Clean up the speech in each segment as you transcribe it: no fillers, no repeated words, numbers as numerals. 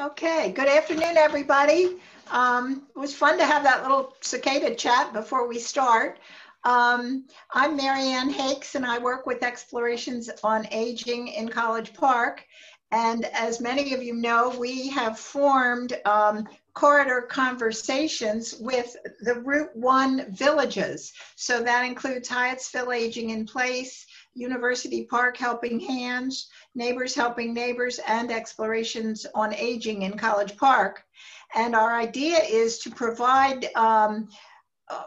Okay, good afternoon, everybody. It was fun to have that little cicada chat before we start. I'm Marianne Hakes, and I work with Explorations on Aging in College Park. And as many of you know, we have formed corridor conversations with the Route 1 villages. So that includes Hyattsville Aging in Place, University Park Helping Hands, Neighbors Helping Neighbors, and Explorations on Aging in College Park. And our idea is to provide, I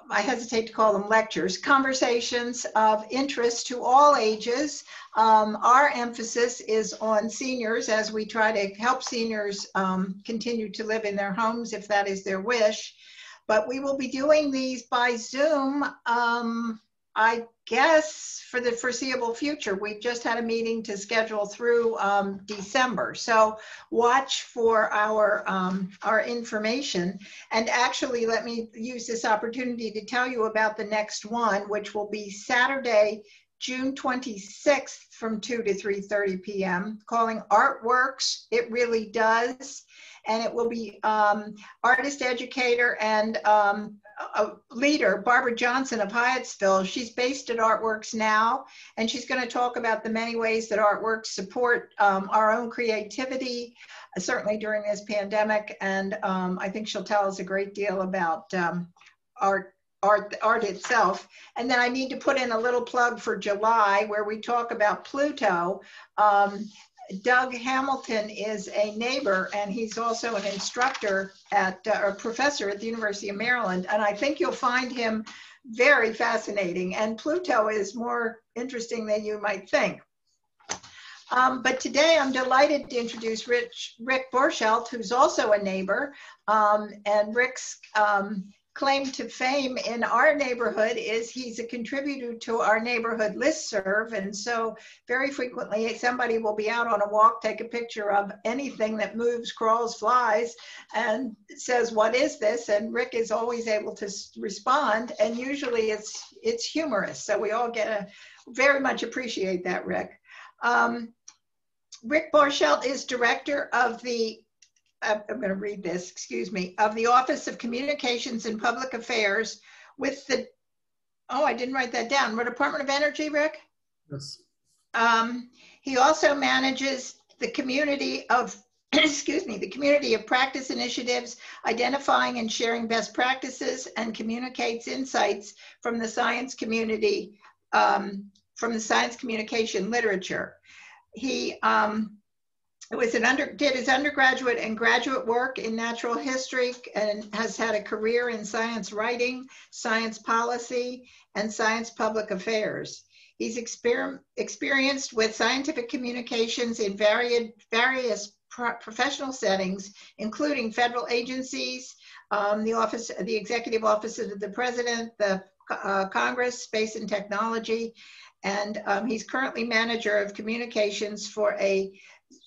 hesitate to call them lectures, conversations of interest to all ages. Our emphasis is on seniors as we try to help seniors continue to live in their homes if that is their wish. But we will be doing these by Zoom, I guess, for the foreseeable future. We've just had a meeting to schedule through December. So watch for our information. And actually, let me use this opportunity to tell you about the next one, which will be Saturday, June 26th from 2 to 3:30 p.m., calling Artworks, It Really Does. And it will be artist, educator, and a leader, Barbara Johnson of Hyattsville. She's based at Artworks now, and she's going to talk about the many ways that Artworks support our own creativity, certainly during this pandemic. And I think she'll tell us a great deal about art itself. And then I need to put in a little plug for July, where we talk about Pluto. Doug Hamilton is a neighbor, and he's also an instructor at, or professor at the University of Maryland, and I think you'll find him very fascinating. And Pluto is more interesting than you might think. But today I'm delighted to introduce Rick Borchelt, who's also a neighbor, and Rick's claim to fame in our neighborhood is he's a contributor to our neighborhood listserv, and so very frequently somebody will be out on a walk, take a picture of anything that moves, crawls, flies, and says, "What is this?" And Rick is always able to respond, and usually it's humorous, so we all get a very much appreciate that, Rick. Rick Borchelt is director of the I'm going to read this, excuse me, of the Office of Communications and Public Affairs with the, oh, I didn't write that down, the Department of Energy, Rick? Yes. He also manages the community of, excuse me, the community of practice initiatives, identifying and sharing best practices, and communicates insights from the science community, from the science communication literature. He, did his undergraduate and graduate work in natural history, and has had a career in science writing, science policy, and science public affairs. He's experienced with scientific communications in various professional settings, including federal agencies, the Executive Office of the President, the Congress, Space and Technology, and he's currently manager of communications for a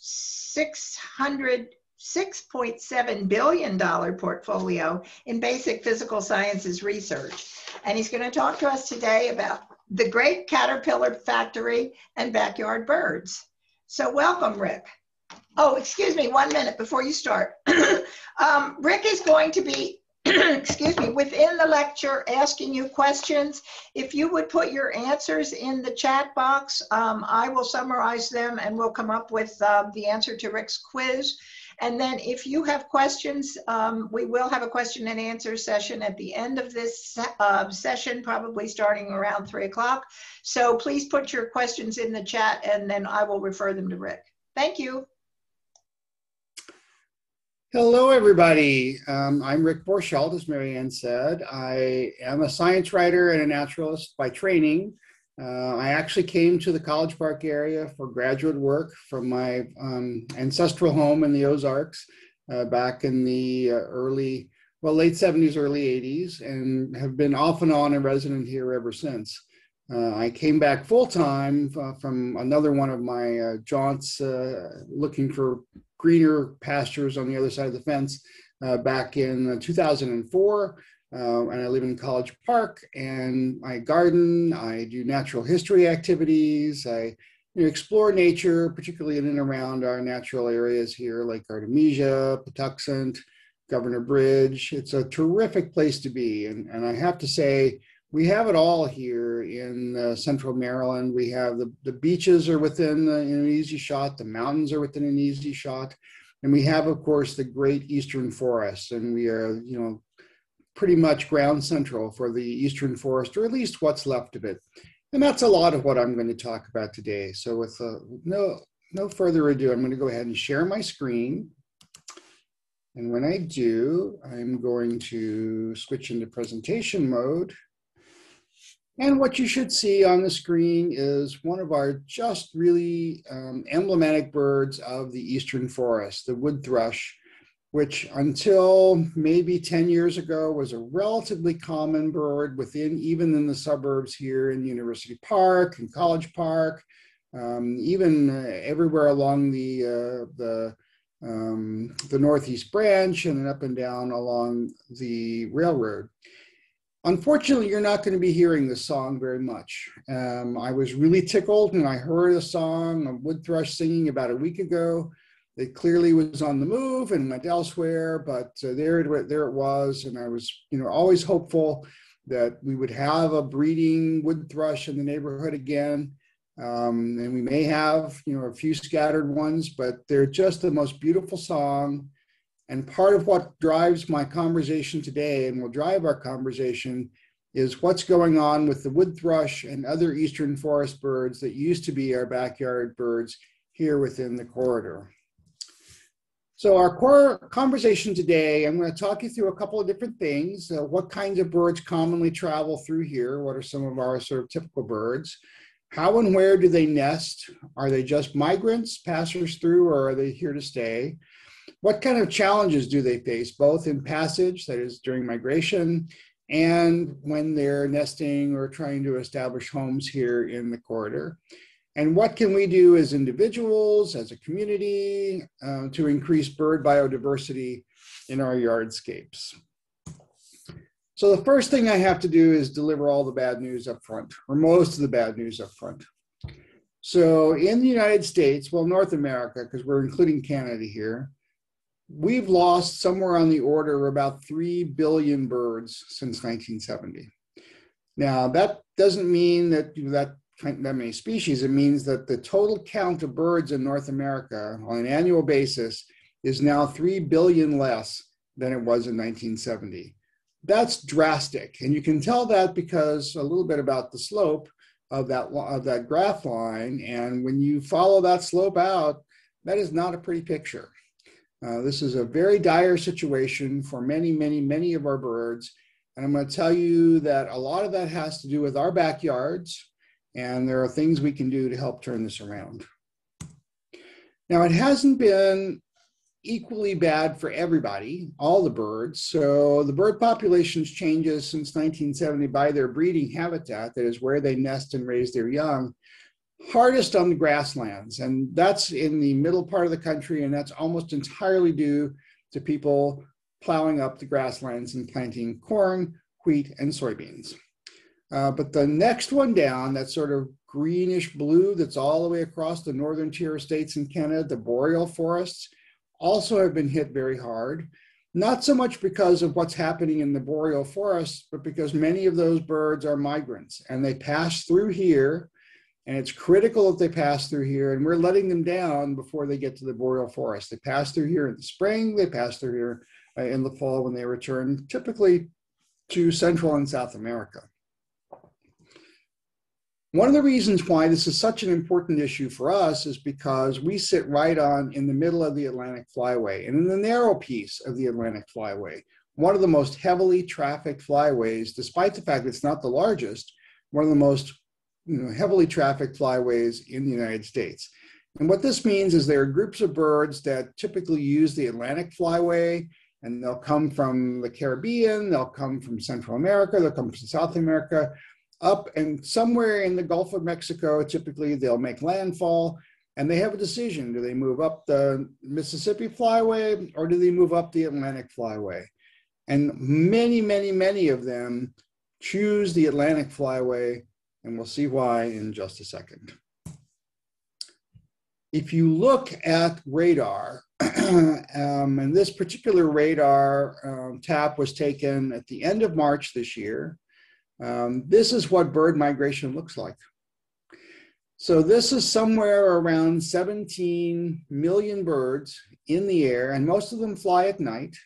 $6.7 billion portfolio in basic physical sciences research. And he's going to talk to us today about the great caterpillar factory and backyard birds. So welcome, Rick. Oh, excuse me, 1 minute before you start. Rick is going to be, excuse me, within the lecture asking you questions. If you would put your answers in the chat box, I will summarize them and we'll come up with the answer to Rick's quiz. And then if you have questions, we will have a question and answer session at the end of this session, probably starting around 3 o'clock. So please put your questions in the chat and then I will refer them to Rick. Thank you. Hello, everybody. I'm Rick Borchelt, as Marianne said. I am a science writer and a naturalist by training. I actually came to the College Park area for graduate work from my ancestral home in the Ozarks back in the late 70s, early 80s, and have been off and on a resident here ever since. I came back full-time from another one of my jaunts looking for greener pastures on the other side of the fence back in 2004, and I live in College Park, and I garden, I do natural history activities, I explore nature, particularly in and around our natural areas here, like Artemisia, Patuxent, Governor Bridge. It's a terrific place to be. And I have to say, we have it all here in central Maryland. We have the beaches are within an easy shot. The mountains are within an easy shot. And we have, of course, the great eastern forest. And we are, you know, pretty much ground central for the eastern forest, or at least what's left of it. And that's a lot of what I'm going to talk about today. So with no further ado, I'm going to go ahead and share my screen. And when I do, I'm going to switch into presentation mode. And what you should see on the screen is one of our just really emblematic birds of the eastern forest, the wood thrush, which until maybe 10 years ago was a relatively common bird within, even in the suburbs here in University Park and College Park, even everywhere along the Northeast Branch and then up and down along the railroad. Unfortunately, you're not going to be hearing this song very much. I was really tickled and I heard a song of wood thrush singing about a week ago. It clearly was on the move and went elsewhere, but there it was. And I was, you know, always hopeful that we would have a breeding wood thrush in the neighborhood again. And we may have, you know, a few scattered ones, but they're just the most beautiful song. And part of what drives my conversation today and will drive our conversation is what's going on with the wood thrush and other eastern forest birds that used to be our backyard birds here within the corridor. So our core conversation today, I'm going to talk you through a couple of different things. What kinds of birds commonly travel through here? What are some of our sort of typical birds? How and where do they nest? Are they just migrants, passers through, or are they here to stay? What kind of challenges do they face, both in passage, that is during migration, and when they're nesting or trying to establish homes here in the corridor? And what can we do as individuals, as a community, to increase bird biodiversity in our yardscapes? So the first thing I have to do is deliver all the bad news up front, or most of the bad news up front. So in the United States, well, North America, because we're including Canada here, we've lost somewhere on the order of about 3 billion birds since 1970. Now, that doesn't mean that that many species. It means that the total count of birds in North America on an annual basis is now 3 billion less than it was in 1970. That's drastic. And you can tell that because a little bit about the slope of that graph line. And when you follow that slope out, that is not a pretty picture. This is a very dire situation for many, many, many of our birds. And I'm going to tell you that a lot of that has to do with our backyards. And there are things we can do to help turn this around. Now, it hasn't been equally bad for everybody, all the birds. So the bird populations changes since 1970 by their breeding habitat, that is where they nest and raise their young. Hardest on the grasslands, and that's in the middle part of the country, and that's almost entirely due to people plowing up the grasslands and planting corn, wheat, and soybeans. But the next one down, that sort of greenish blue that's all the way across the northern tier of states in Canada, the boreal forests, also have been hit very hard. Not so much because of what's happening in the boreal forests, but because many of those birds are migrants, and they pass through here. And it's critical that they pass through here, and we're letting them down before they get to the boreal forest. They pass through here in the spring, they pass through here in the fall when they return, typically to Central and South America. One of the reasons why this is such an important issue for us is because we sit right in the middle of the Atlantic flyway, and in the narrow piece of the Atlantic flyway, one of the most heavily trafficked flyways, despite the fact it's not the largest, one of the most heavily trafficked flyways in the United States. And what this means is there are groups of birds that typically use the Atlantic flyway, and they'll come from the Caribbean, they'll come from Central America, they'll come from South America, up and somewhere in the Gulf of Mexico, typically they'll make landfall, and they have a decision. Do they move up the Mississippi flyway, or do they move up the Atlantic flyway? And many, many, many of them choose the Atlantic flyway. And we'll see why in just a second. If you look at radar, and this particular radar tap was taken at the end of March this year, this is what bird migration looks like. So this is somewhere around 17 million birds in the air, and most of them fly at night.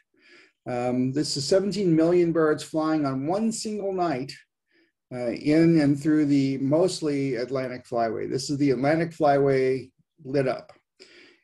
This is 17 million birds flying on one single night in and through the mostly Atlantic flyway. This is the Atlantic flyway lit up.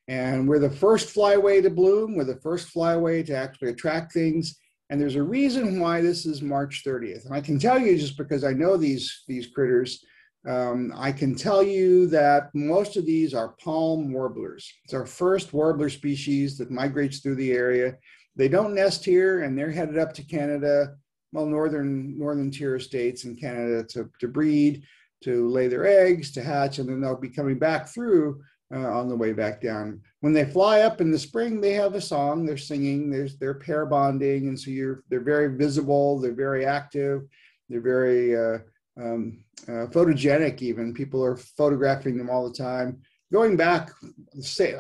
And we're the first flyway to bloom, we're the first flyway to actually attract things. And there's a reason why this is March 30th. And I can tell you, just because I know these critters, I can tell you that most of these are palm warblers. It's our first warbler species that migrates through the area. They don't nest here, and they're headed up to Canada, well, northern tier states in Canada to breed, to lay their eggs, to hatch, and then they'll be coming back through on the way back down. When they fly up in the spring, they have a song, they're singing, they're pair bonding, and so they're very visible, they're very active, they're very photogenic even. People are photographing them all the time. Going back, say,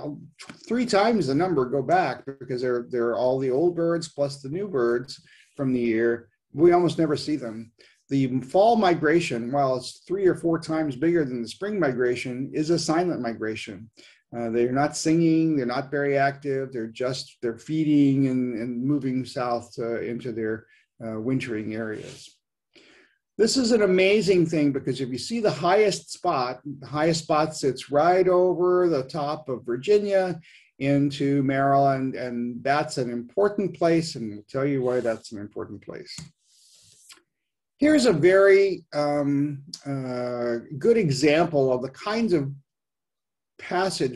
3 times the number go back, because they're all the old birds plus the new birds from the year. We almost never see them. The fall migration, while it's 3 or 4 times bigger than the spring migration, is a silent migration. They're not singing, they're not very active, they're feeding and moving south into their wintering areas. This is an amazing thing, because if you see the highest spot sits right over the top of Virginia into Maryland, and that's an important place, and I'll tell you why that's an important place. Here's a very good example of the kinds of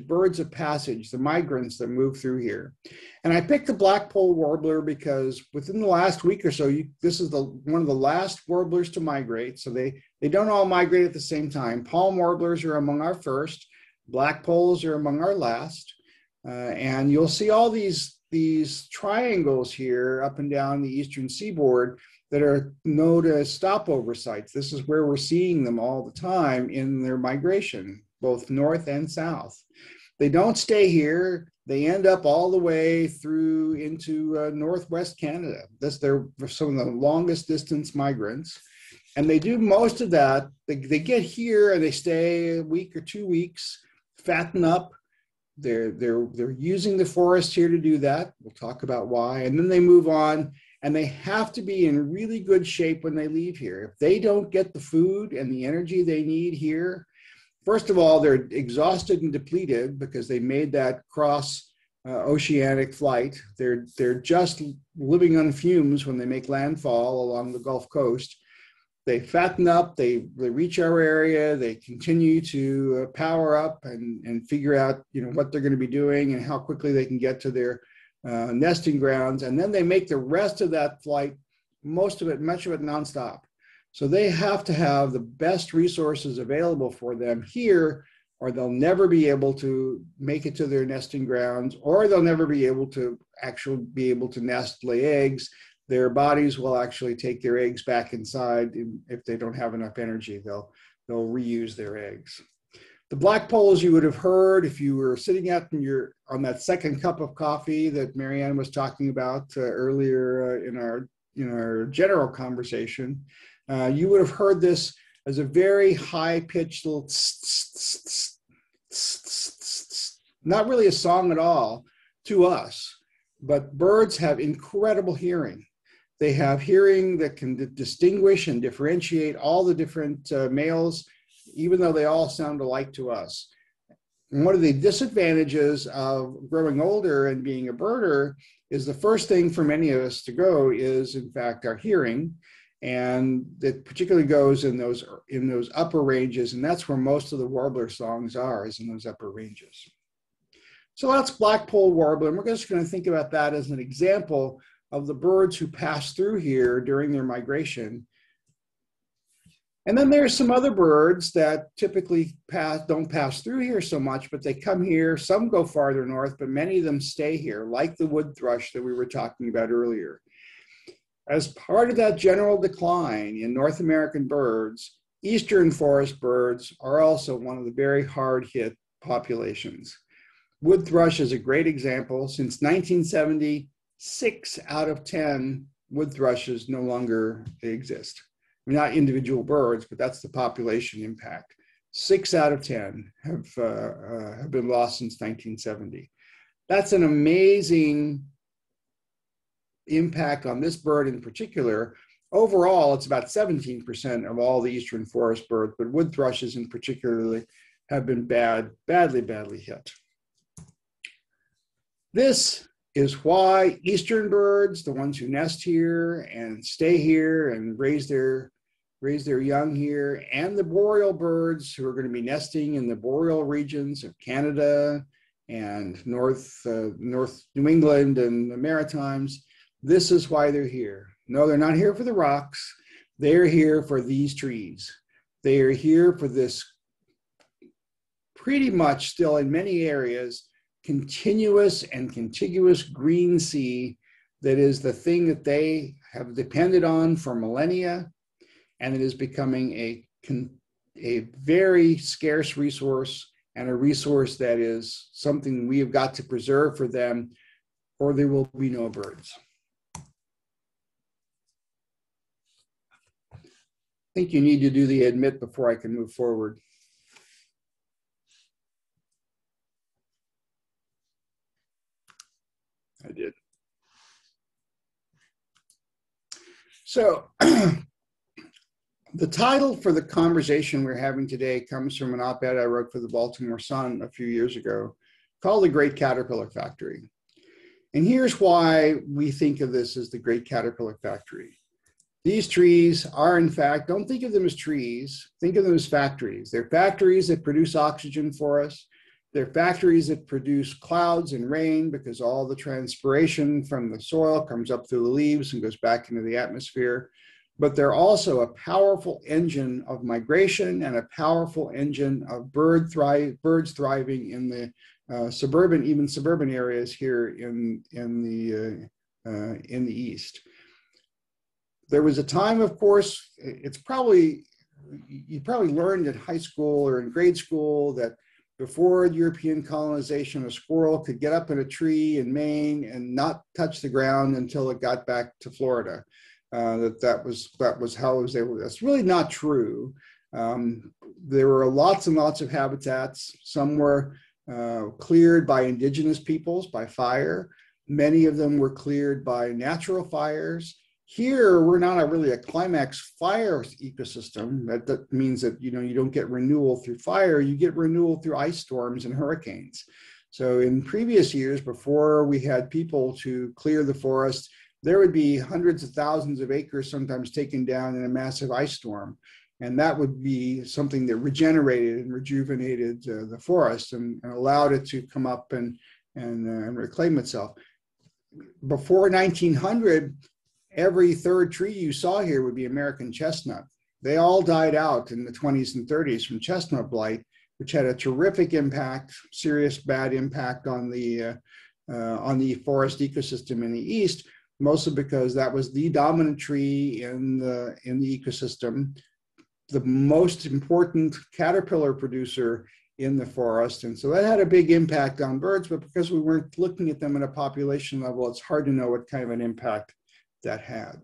birds of passage, the migrants that move through here. And I picked the blackpoll warbler because within the last week or so, this is one of the last warblers to migrate. So they don't all migrate at the same time. Palm warblers are among our first, blackpolls are among our last. And you'll see all these triangles here up and down the eastern seaboard that are known as stopover sites. This is where we're seeing them all the time in their migration, both north and south. They don't stay here. They end up all the way through into northwest Canada. They're some of the longest distance migrants. And they do most of that. They get here and they stay a week or 2 weeks, fatten up. They're using the forest here to do that. We'll talk about why. And then they move on. And they have to be in really good shape when they leave here. If they don't get the food and the energy they need here, first of all, they're exhausted and depleted because they made that cross-oceanic flight. They're just living on fumes when they make landfall along the Gulf Coast. They fatten up, they reach our area, they continue to power up and figure out, you know, what they're going to be doing and how quickly they can get to their nesting grounds, and then they make the rest of that flight, much of it nonstop. So they have to have the best resources available for them here, or they'll never be able to make it to their nesting grounds, or they'll never be able to actually nest, lay eggs. Their bodies will actually take their eggs back inside. If they don't have enough energy, they'll reuse their eggs. The blackpolls, you would have heard if you were sitting out on that second cup of coffee that Marianne was talking about earlier in our general conversation. You would have heard this as a very high-pitched little tss, tss, tss, tss, tss. Not really a song at all to us, but birds have incredible hearing. They have hearing that can distinguish and differentiate all the different males, even though they all sound alike to us. And one of the disadvantages of growing older and being a birder is the first thing for many of us to go is, in fact, our hearing. And it particularly goes in those upper ranges, and that's where most of the warbler songs are, is in those upper ranges. So that's blackpoll warbler, and we're just going to think about that as an example of the birds who pass through here during their migration. And then there's some other birds that typically don't pass through here so much, but they come here. Some go farther north, but many of them stay here, like the wood thrush that we were talking about earlier. As part of that general decline in North American birds, eastern forest birds are also one of the very hard hit populations. Wood thrush is a great example. Since 1970, 6 out of 10 wood thrushes no longer exist. Not individual birds, but that's the population impact. 6 out of 10 have been lost since 1970. That's an amazing impact on this bird in particular. Overall, it's about 17% of all the eastern forest birds, but wood thrushes in particular have been badly hit. This is why eastern birds, the ones who nest here and stay here and raise their young here, and the boreal birds who are going to be nesting in the boreal regions of Canada and North New England and the Maritimes, this is why they're here. No, they're not here for the rocks. They're here for these trees. They are here for this pretty much still in many areas, continuous and contiguous green sea that is the thing that they have depended on for millennia, and it is becoming a very scarce resource, and a resource that is something we have got to preserve for them, or there will be no birds. I think you need to do the admit before I can move forward. I did. So the title for the conversation we're having today comes from an op-ed I wrote for the Baltimore Sun a few years ago called The Great Caterpillar Factory. And here's why we think of this as the Great Caterpillar Factory. These trees are, in fact, don't think of them as trees, think of them as factories. They're factories that produce oxygen for us. They're factories that produce clouds and rain because all the transpiration from the soil comes up through the leaves and goes back into the atmosphere. But they're also a powerful engine of migration and a powerful engine of birds thriving in the even suburban areas here in the East. There was a time, of course, it's probably, you probably learned in high school or in grade school that before European colonization, a squirrel could get up in a tree in Maine and not touch the ground until it got back to Florida. That was how it was able. That's really not true. There were lots and lots of habitats. Some were cleared by indigenous peoples by fire. Many of them were cleared by natural fires. Here we're not really a climax fire ecosystem. That means that you don't get renewal through fire. You get renewal through ice storms and hurricanes. So in previous years, before we had people to clear the forest, there would be hundreds of thousands of acres sometimes taken down in a massive ice storm. And that would be something that regenerated and rejuvenated the forest and allowed it to come up and reclaim itself. Before 1900, every third tree you saw here would be American chestnut. They all died out in the 20s and 30s from chestnut blight, which had a terrific impact, serious bad impact on the forest ecosystem in the East. Mostly because that was the dominant tree in the ecosystem, the most important caterpillar producer in the forest. And so that had a big impact on birds, but because we weren't looking at them at a population level, it's hard to know what kind of an impact that had.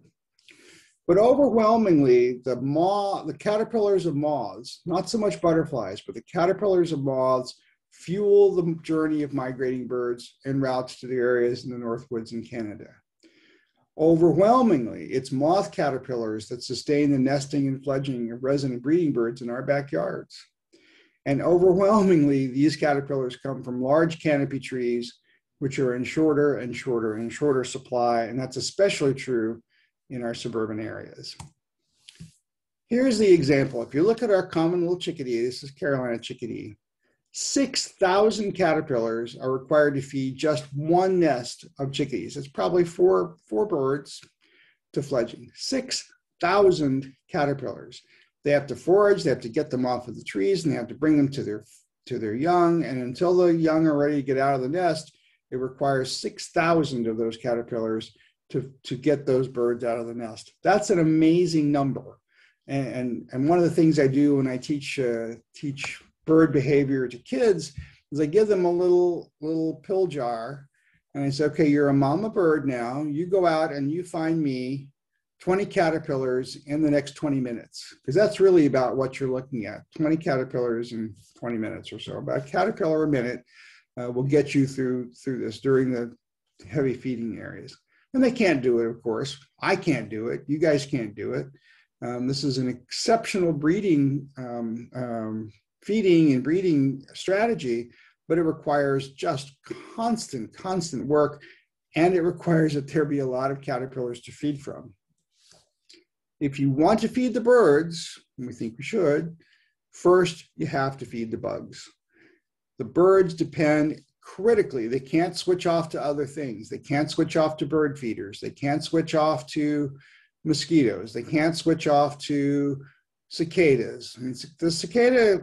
But overwhelmingly, the caterpillars of moths, not so much butterflies, but the caterpillars of moths fuel the journey of migrating birds en route to the areas in the North Woods in Canada. Overwhelmingly, it's moth caterpillars that sustain the nesting and fledging of resident breeding birds in our backyards. And overwhelmingly, these caterpillars come from large canopy trees, which are in shorter and shorter and shorter supply, and that's especially true in our suburban areas. Here's the example. If you look at our common little chickadee, this is Carolina chickadee, 6,000 caterpillars are required to feed just one nest of chickadees. It's probably four birds to fledging. 6,000 caterpillars. They have to forage, they have to get them off of the trees, and they have to bring them to their young. And until the young are ready to get out of the nest, it requires 6,000 of those caterpillars to get those birds out of the nest. That's an amazing number. And one of the things I do when I teach bird behavior to kids is I give them a little pill jar, and I say, okay, you're a mama bird now. You go out and you find me 20 caterpillars in the next 20 minutes, because that's really about what you're looking at, 20 caterpillars in 20 minutes or so. About a caterpillar a minute will get you through this during the heavy feeding areas. And they can't do it, of course. I can't do it. You guys can't do it. This is an exceptional breeding, feeding and breeding strategy, but it requires just constant work, and it requires that there be a lot of caterpillars to feed from. If you want to feed the birds, and we think we should, first you have to feed the bugs. The birds depend critically. They can't switch off to other things. They can't switch off to bird feeders. They can't switch off to mosquitoes. They can't switch off to cicadas. I mean, the cicada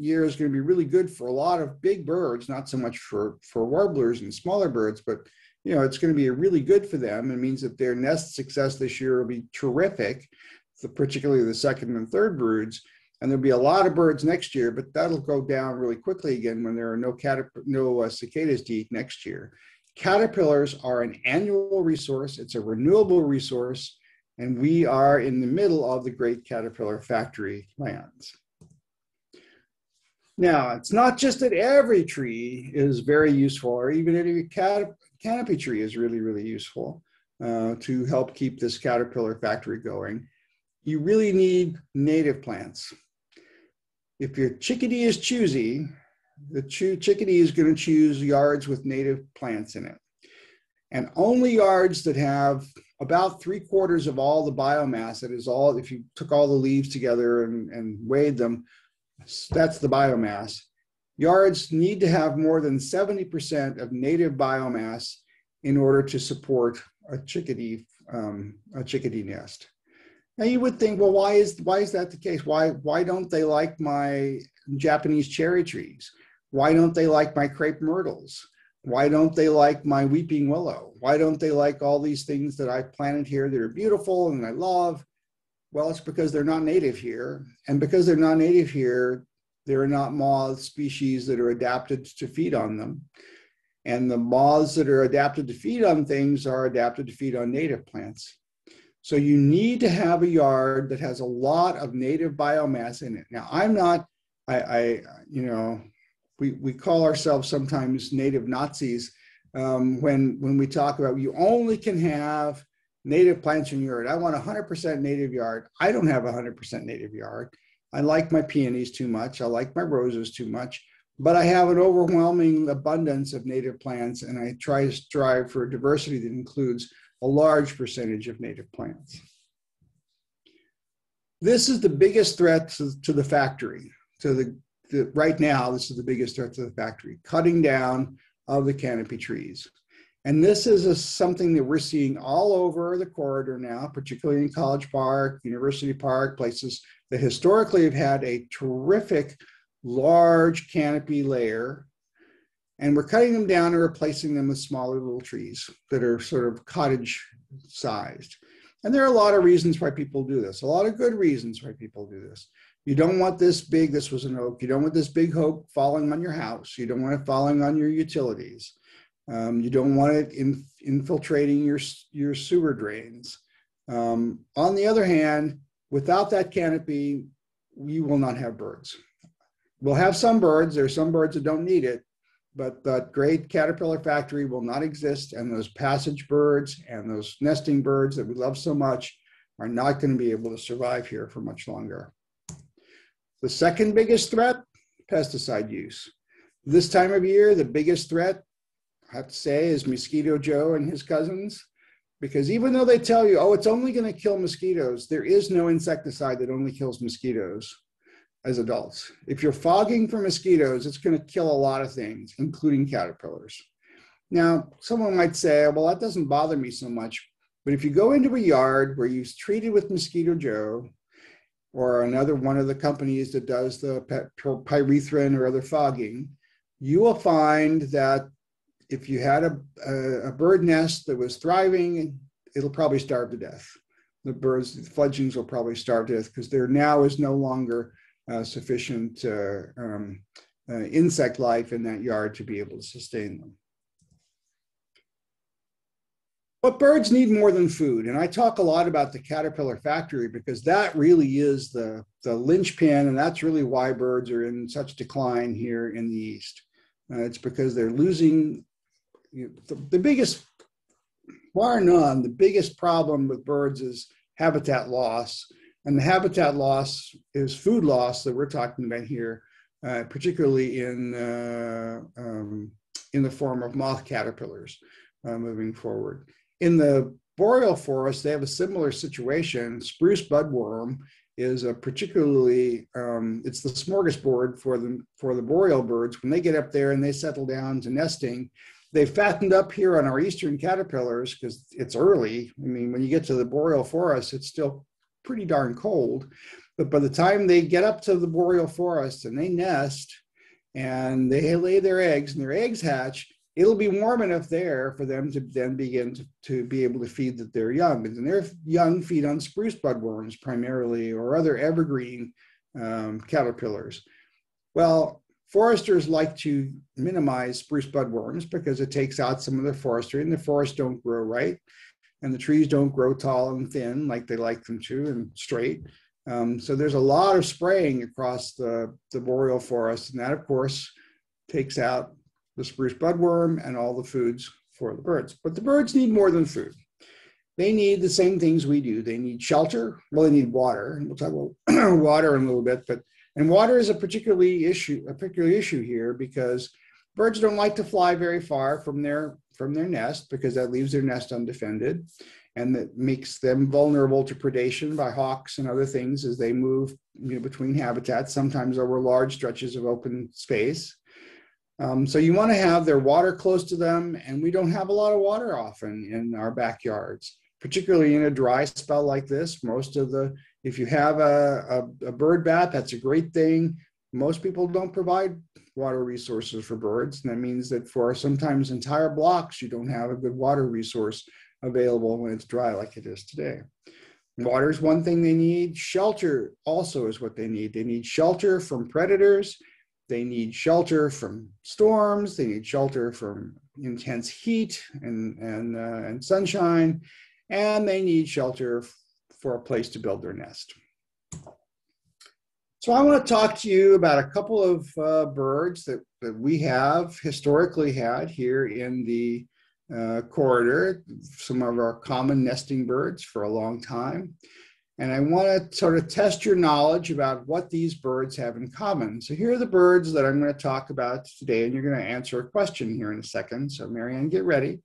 year is going to be really good for a lot of big birds, not so much for warblers and smaller birds, but you know, it's going to be really good for them. It means that their nest success this year will be terrific, particularly the second and third broods. And there'll be a lot of birds next year, but that'll go down really quickly again when there are no cicadas to eat next year. Caterpillars are an annual resource. It's a renewable resource. And we are in the middle of the great caterpillar factory lands. Now, it's not just that every tree is very useful, or even every canopy tree is really useful to help keep this caterpillar factory going. You really need native plants. If your chickadee is choosy, the chickadee is going to choose yards with native plants in it. And only yards that have about 3/4 of all the biomass, that is all, if you took all the leaves together and weighed them, that's the biomass. Yards need to have more than 70% of native biomass in order to support a chickadee nest. Now you would think, well, why is that the case? Why don't they like my Japanese cherry trees? Why don't they like my crepe myrtles? Why don't they like my weeping willow? Why don't they like all these things that I've planted here that are beautiful and I love? Well, it's because they're not native here. And because they're not native here, there are not moth species that are adapted to feed on them. And the moths that are adapted to feed on things are adapted to feed on native plants. So you need to have a yard that has a lot of native biomass in it. Now, I'm not, you know, we call ourselves sometimes native Nazis when we talk about you only can have native plants in your yard. I want 100% native yard. I don't have 100% native yard. I like my peonies too much. I like my roses too much, but I have an overwhelming abundance of native plants, and I try to strive for diversity that includes a large percentage of native plants. This is the biggest threat to the factory. To the right now, this is the biggest threat to the factory, cutting down of the canopy trees. And this is something that we're seeing all over the corridor now, particularly in College Park, University Park, places that historically have had a terrific large canopy layer, and we're cutting them down and replacing them with smaller little trees that are sort of cottage sized. And there are a lot of reasons why people do this, a lot of good reasons why people do this. You don't want this big, this was an oak, you don't want this big oak falling on your house, you don't want it falling on your utilities, you don't want it infiltrating your sewer drains. On the other hand, without that canopy, you will not have birds. We'll have some birds. There are some birds that don't need it, but that great caterpillar factory will not exist, and those passage birds and those nesting birds that we love so much are not going to be able to survive here for much longer. The second biggest threat, pesticide use. This time of year, the biggest threat, I have to say, is Mosquito Joe and his cousins. Because even though they tell you, oh, it's only going to kill mosquitoes, there is no insecticide that only kills mosquitoes as adults. If you're fogging for mosquitoes, it's going to kill a lot of things, including caterpillars. Now, someone might say, well, that doesn't bother me so much. But if you go into a yard where you've treated with Mosquito Joe, or another one of the companies that does the pyrethrin or other fogging, you will find that if you had a bird nest that was thriving, it'll probably starve to death. The birds, the fledglings will probably starve to death because there now is no longer sufficient insect life in that yard to be able to sustain them. But birds need more than food. And I talk a lot about the caterpillar factory because that really is the linchpin, and that's really why birds are in such decline here in the East. It's because they're losing, you know, the biggest, bar none, the biggest problem with birds is habitat loss. And the habitat loss is food loss that we're talking about here, particularly in the form of moth caterpillars moving forward. In the boreal forest, they have a similar situation. Spruce budworm is a particularly, it's the smorgasbord for the boreal birds. When they get up there and they settle down to nesting, they fattened up here on our eastern caterpillars because it's early. I mean, when you get to the boreal forest, it's still pretty darn cold. But by the time they get up to the boreal forest and they nest and they lay their eggs and their eggs hatch, it'll be warm enough there for them to then begin to be able to feed their young. And their young feed on spruce budworms primarily or other evergreen caterpillars. Well, foresters like to minimize spruce budworms because it takes out some of the forestry and the forests don't grow right. And the trees don't grow tall and thin like they like them to and straight. So there's a lot of spraying across the boreal forest. And that, of course, takes out the spruce budworm and all the foods for the birds. But the birds need more than food. They need the same things we do. They need shelter. Well, they need water. And we'll talk about water in a little bit. And water is a particular issue here because birds don't like to fly very far from their nest because that leaves their nest undefended, and that makes them vulnerable to predation by hawks and other things as they move, you know, between habitats, sometimes over large stretches of open space. So you want to have their water close to them, and we don't have a lot of water often in our backyards, particularly in a dry spell like this. If you have a bird bath, that's a great thing. Most people don't provide water resources for birds, and that means that for sometimes entire blocks, you don't have a good water resource available when it's dry like it is today. Water is one thing they need. Shelter also is what they need. They need shelter from predators. They need shelter from storms. They need shelter from intense heat and sunshine, and they need shelter for a place to build their nest. So I want to talk to you about a couple of birds that we have historically had here in the corridor, some of our common nesting birds for a long time. And I want to sort of test your knowledge about what these birds have in common. So here are the birds that I'm going to talk about today, and you're going to answer a question here in a second. So Marianne, get ready.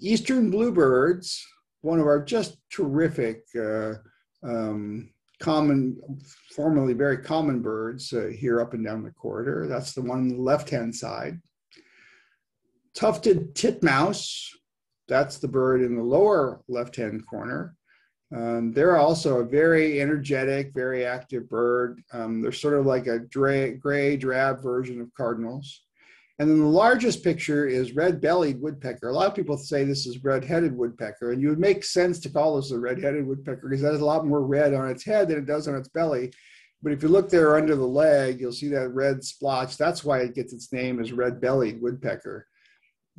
Eastern bluebirds, one of our just terrific formerly very common birds here up and down the corridor. That's the one on the left-hand side. Tufted titmouse, that's the bird in the lower left-hand corner. They're also a very energetic, very active bird. They're sort of like a gray, drab version of cardinals. And then the largest picture is red-bellied woodpecker. A lot of people say this is red-headed woodpecker, and you would make sense to call this a red-headed woodpecker because that has a lot more red on its head than it does on its belly. But if you look there under the leg, you'll see that red splotch. That's why it gets its name as red-bellied woodpecker.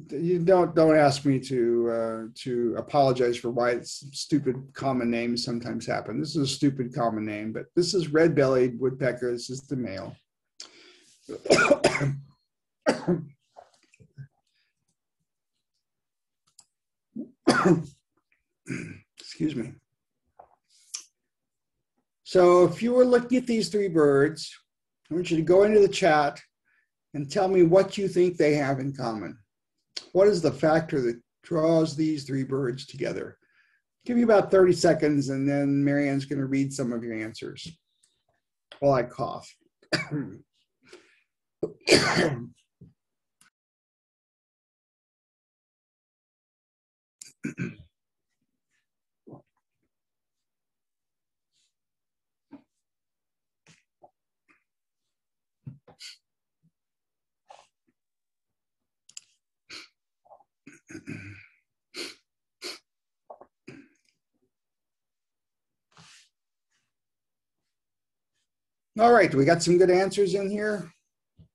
You don't ask me to apologize for why it's stupid common names sometimes happen. This is a stupid common name, but this is red-bellied woodpecker. This is the male. Excuse me. So if you were looking at these three birds, I want you to go into the chat and tell me what you think they have in common. What is the factor that draws these three birds together? I'll give you about 30 seconds, and then Marianne's going to read some of your answers while I cough. All right, we got some good answers in here. I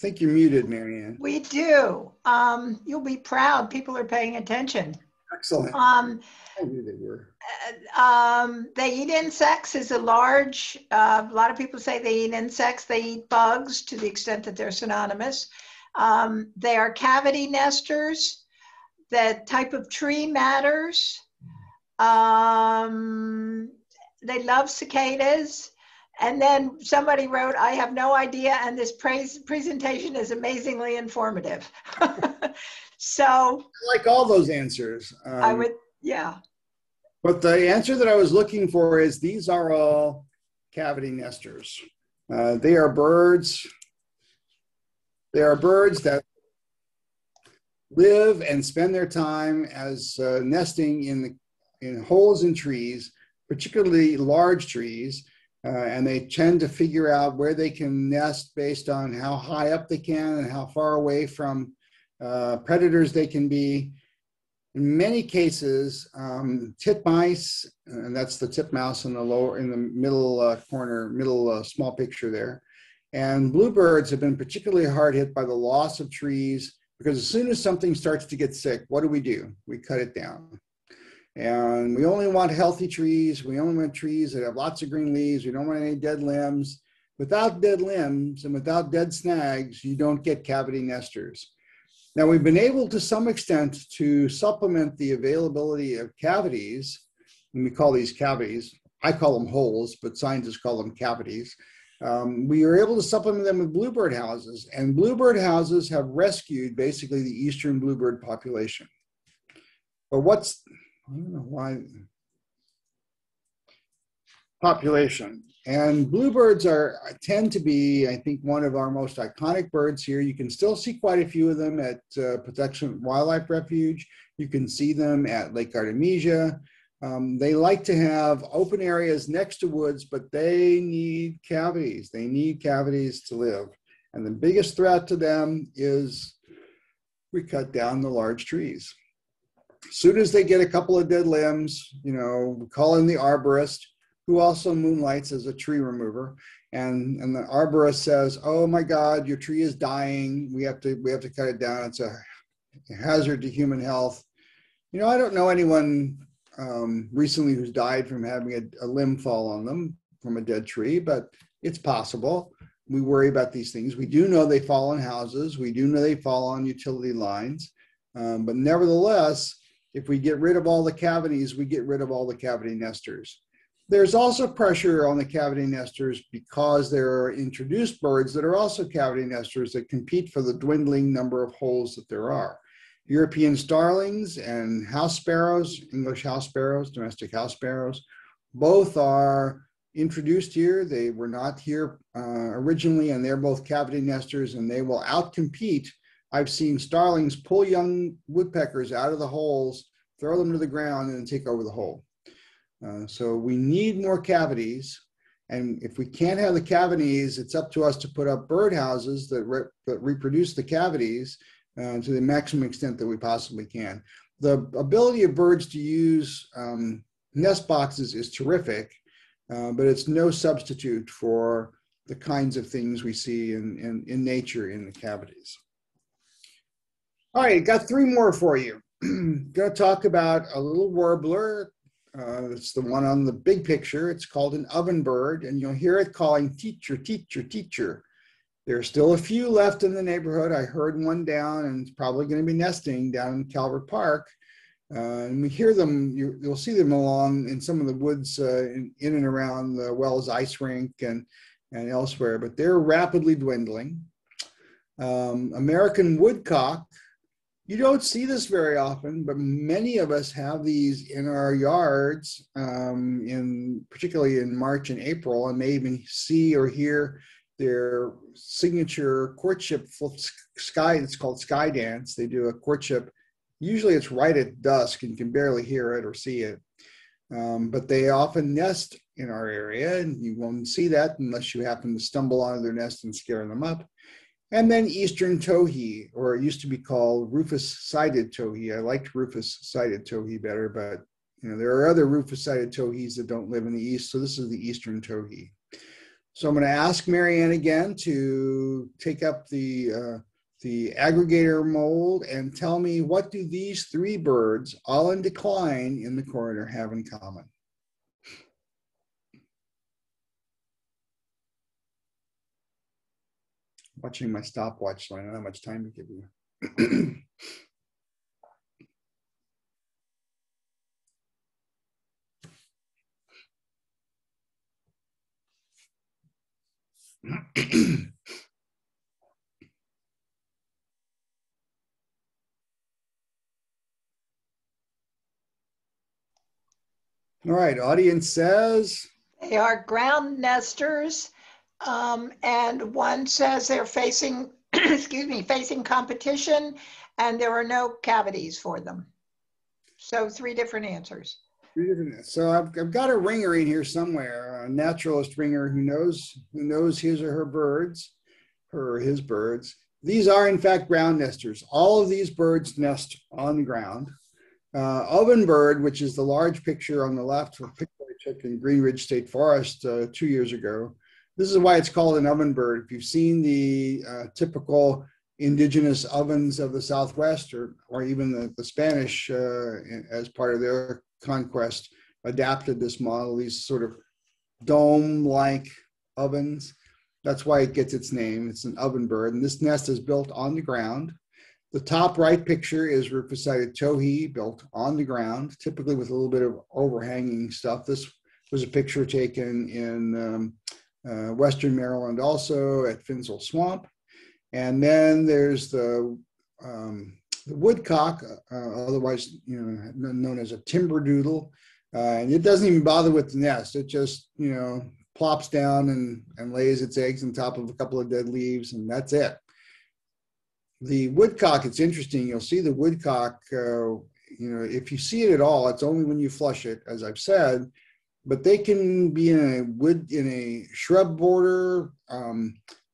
think you're muted, Marianne. We do. You'll be proud. People are paying attention. Excellent. I knew they were. They eat insects is a large, a lot of people say they eat insects, they eat bugs to the extent that they're synonymous. They are cavity nesters. The type of tree matters. They love cicadas. And then somebody wrote, I have no idea, and this presentation is amazingly informative. So I like all those answers. I would, yeah. But the answer that I was looking for is these are all cavity nesters. They are birds. They are birds that live and spend their time as nesting in holes in trees, particularly large trees, and they tend to figure out where they can nest based on how high up they can and how far away from predators they can be. In many cases, titmice, and that's the titmouse in the lower, in the middle corner, middle small picture there, and bluebirds have been particularly hard hit by the loss of trees, because as soon as something starts to get sick, what do? We cut it down. And we only want healthy trees. We only want trees that have lots of green leaves. We don't want any dead limbs. Without dead limbs and without dead snags, you don't get cavity nesters. Now, we've been able to some extent to supplement the availability of cavities, and we call these cavities. I call them holes, but scientists call them cavities. We are able to supplement them with bluebird houses, and bluebird houses have rescued basically the eastern bluebird population. But what's, I don't know why, population. And bluebirds are, tend to be, I think, one of our most iconic birds here. You can still see quite a few of them at Patuxent Wildlife Refuge. You can see them at Lake Artemisia. They like to have open areas next to woods, but they need cavities. They need cavities to live. And the biggest threat to them is we cut down the large trees. As soon as they get a couple of dead limbs, you know, we call in the arborist, who also moonlights as a tree remover, and the arborist says, "Oh my God, your tree is dying. We have to cut it down. It's a hazard to human health." You know, I don't know anyone recently who's died from having a limb fall on them from a dead tree, but it's possible. We worry about these things. We do know they fall on houses. We do know they fall on utility lines, but nevertheless, if we get rid of all the cavities, we get rid of all the cavity nesters. There's also pressure on the cavity nesters because there are introduced birds that are also cavity nesters that compete for the dwindling number of holes that there are. European starlings and house sparrows, English house sparrows, domestic house sparrows, both are introduced here. They were not here originally, and they're both cavity nesters, and they will outcompete. I've seen starlings pull young woodpeckers out of the holes, throw them to the ground, and take over the hole. So we need more cavities, and if we can't have the cavities, it's up to us to put up bird houses that, reproduce the cavities to the maximum extent that we possibly can. The ability of birds to use nest boxes is terrific, but it's no substitute for the kinds of things we see in nature in the cavities. All right, got three more for you. Gonna talk about a little warbler. It's the one on the big picture. It's called an ovenbird, and you'll hear it calling, "Teacher, teacher, teacher." There are still a few left in the neighborhood. I heard one down, and it's probably going to be nesting down in Calvert Park. And we hear them, you'll see them along in some of the woods in and around the Wells Ice Rink and elsewhere, but they're rapidly dwindling. American woodcock. You don't see this very often, but many of us have these in our yards, particularly in March and April, and may even see or hear their signature courtship sky. It's called sky dance. They do a courtship. Usually it's right at dusk and you can barely hear it or see it, but they often nest in our area, and you won't see that unless you happen to stumble onto their nest and scare them up. And then eastern towhee, or it used to be called rufous-sided towhee. I liked rufous-sided towhee better, but you know, there are other rufous-sided towhees that don't live in the east, so this is the eastern towhee. So I'm going to ask Marianne again to take up the aggregator mold and tell me, what do these three birds, all in decline in the corridor, have in common? Watching my stopwatch, so I don't know how much time to give you. All right, audience says they are ground nesters, and one says they're facing, excuse me, facing competition, and there are no cavities for them. So three different answers. So I've got a ringer in here somewhere, a naturalist ringer who knows his or her birds, her or his birds. These are in fact ground nesters. All of these birds nest on the ground. Ovenbird, which is the large picture on the left, a picture I took in Green Ridge State Forest 2 years ago. This is why it's called an ovenbird. If you've seen the typical indigenous ovens of the Southwest, or even the Spanish as part of their conquest, adapted this model, these sort of dome-like ovens. That's why it gets its name. It's an oven bird, and this nest is built on the ground. The top right picture is rufous-sided towhee, built on the ground, typically with a little bit of overhanging stuff. This was a picture taken in Western Maryland, also at Finzel Swamp. And then there's the woodcock, otherwise known as a timberdoodle, and it doesn't even bother with the nest. It just plops down and lays its eggs on top of a couple of dead leaves, and that's it. The woodcock, it's interesting. You'll see the woodcock, if you see it at all, it's only when you flush it, as I've said. But they can be in a shrub border.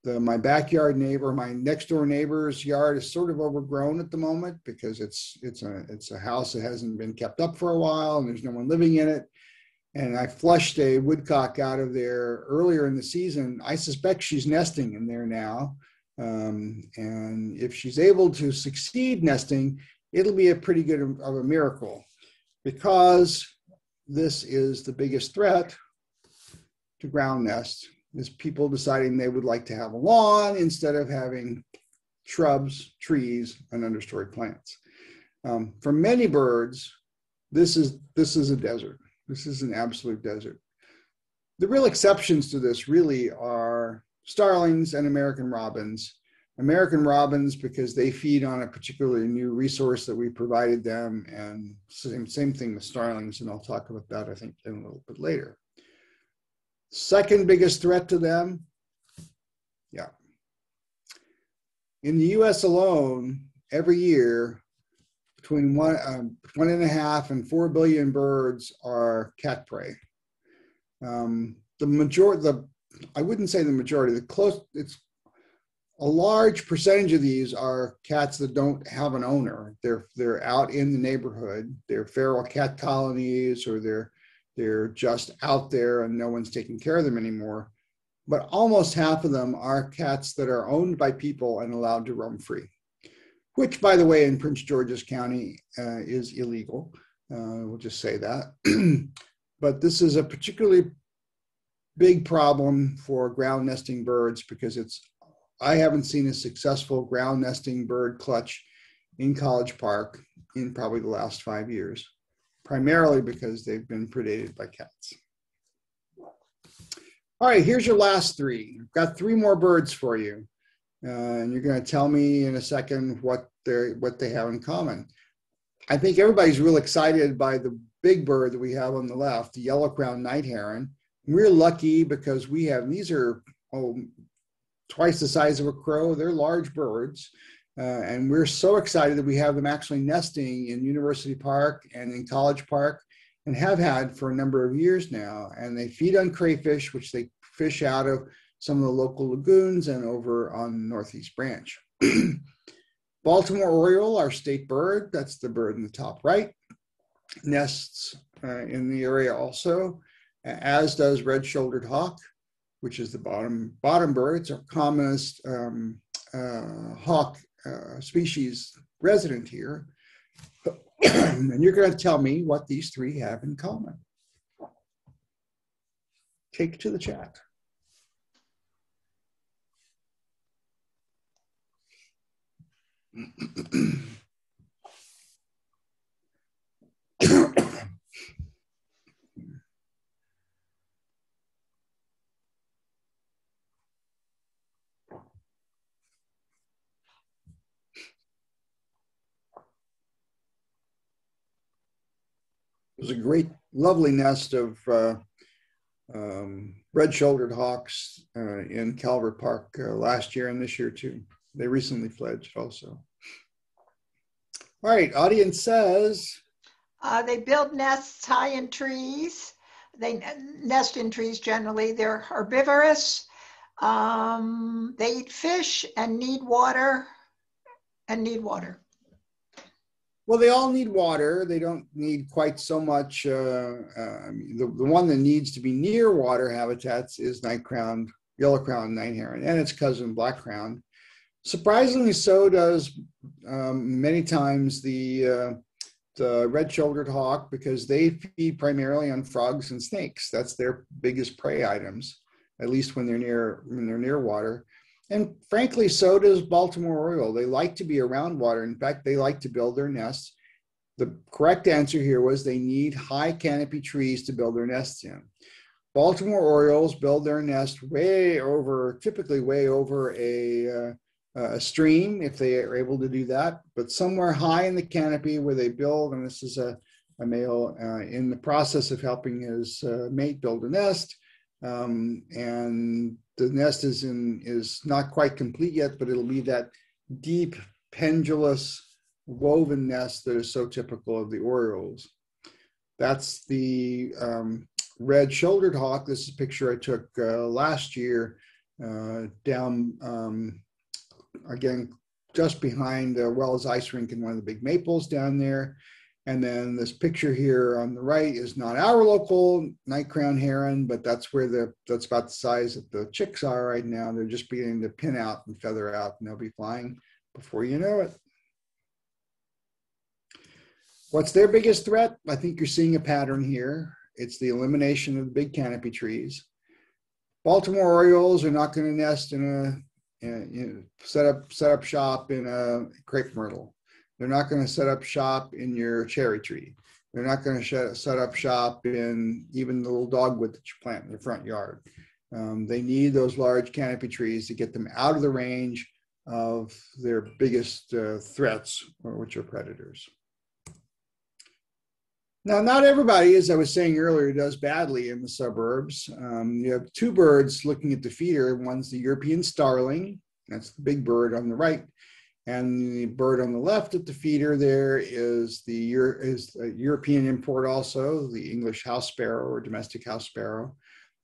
My backyard neighbor, my next door neighbor's yard is sort of overgrown at the moment because it's a house that hasn't been kept up for a while and there's no one living in it. And I flushed a woodcock out of there earlier in the season. I suspect she's nesting in there now. And if she's able to succeed nesting, it'll be a pretty good of a miracle, because this is the biggest threat to ground nests. Is people deciding they would like to have a lawn instead of having shrubs, trees, and understory plants. For many birds, this is a desert. This is an absolute desert. The real exceptions to this really are starlings and American robins. American robins, because they feed on a particularly new resource that we provided them, and same thing with starlings, and I'll talk about that, I think, in a little bit later. Second biggest threat to them, in the U.S. alone, every year, between 1.5 and 4 billion birds are cat prey. I wouldn't say the majority. It's a large percentage of these are cats that don't have an owner. They're out in the neighborhood. They're feral cat colonies, or they're just out there and no one's taking care of them anymore. But almost half of them are cats that are owned by people and allowed to roam free, which, by the way, in Prince George's County is illegal. We'll just say that. But this is a particularly big problem for ground nesting birds, because I haven't seen a successful ground nesting bird clutch in College Park in probably the last 5 years. Primarily because they've been predated by cats. All right, here's your last three. I've got three more birds for you. And you're going to tell me in a second what they have in common. I think everybody's real excited by the big bird that we have on the left, the yellow-crowned night heron. We're lucky because we have, these are twice the size of a crow. They're large birds. And we're so excited that we have them actually nesting in University Park and in College Park, and have had for a number of years now. And they feed on crayfish, which they fish out of some of the local lagoons and over on Northeast Branch. Baltimore Oriole, our state bird, that's the bird in the top right, nests in the area also, as does red-shouldered hawk. which is the bottom birds, are commonest hawk species resident here. And you're going to tell me what these three have in common. Take to the chat. There's a great, lovely nest of red-shouldered hawks in Calvert Park last year and this year too. They recently fledged also. All right, audience says. They build nests high in trees. They nest in trees generally. They're herbivorous. They eat fish and need water Well, they all need water. They don't need quite so much. The one that needs to be near water habitats is night-crowned, yellow-crowned night heron, and its cousin, black-crowned. Surprisingly, so does many times the red-shouldered hawk, because they feed primarily on frogs and snakes. That's their biggest prey items, at least when they're near water. And frankly, so does Baltimore Oriole. They like to be around water. In fact, they like to build their nests. The correct answer here was they need high canopy trees to build their nests in. Baltimore Orioles build their nest way over, typically way over a stream if they are able to do that, but somewhere high in the canopy where they build, and this is a male in the process of helping his mate build a nest. And the nest is not quite complete yet, but it'll be that deep, pendulous, woven nest that is so typical of the orioles. That's the red-shouldered hawk. This is a picture I took last year down, again, just behind Wells Ice Rink in one of the big maples down there. And then this picture here on the right is not our local night-crowned heron, but that's where that's about the size that the chicks are right now. They're just beginning to pin out and feather out, and they'll be flying before you know it. What's their biggest threat? I think you're seeing a pattern here. It's the elimination of the big canopy trees. Baltimore Orioles are not going to nest set up shop in a crepe myrtle. They're not going to set up shop in your cherry tree. They're not going to set up shop in even the little dogwood that you plant in your front yard. They need those large canopy trees to get them out of the range of their biggest threats, which are predators. Now, not everybody, as I was saying earlier, does badly in the suburbs. You have two birds looking at the feeder. One's the European starling. That's the big bird on the right. And the bird on the left at the feeder there is a European import also, the English house sparrow or domestic house sparrow.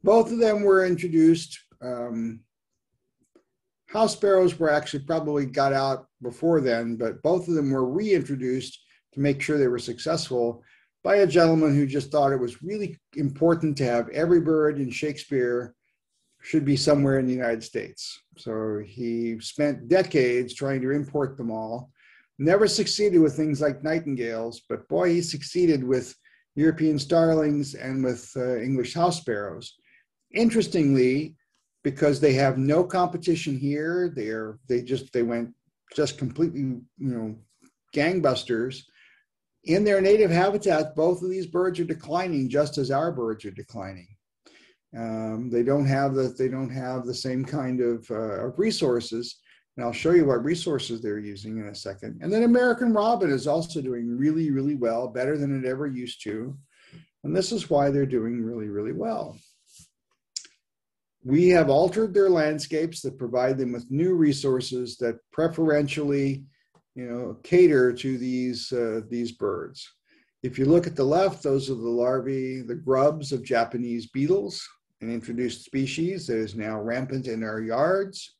Both of them were introduced. House sparrows were actually probably got out before then, but both of them were reintroduced to make sure they were successful by a gentleman who just thought it was really important to have every bird in Shakespeare should be somewhere in the United States. So he spent decades trying to import them all, never succeeded with things like nightingales, but boy, he succeeded with European starlings and with English house sparrows. Interestingly, because they have no competition here, they went just completely, gangbusters. In their native habitat, both of these birds are declining just as our birds are declining. They don't have the same kind of resources, and I'll show you what resources they're using in a second. And then American robin is also doing really, really well, better than it ever used to. And this is why they're doing really, really well. We have altered their landscapes that provide them with new resources that preferentially, cater to these birds. If you look at the left, those are the larvae, the grubs of Japanese beetles, an introduced species that is now rampant in our yards.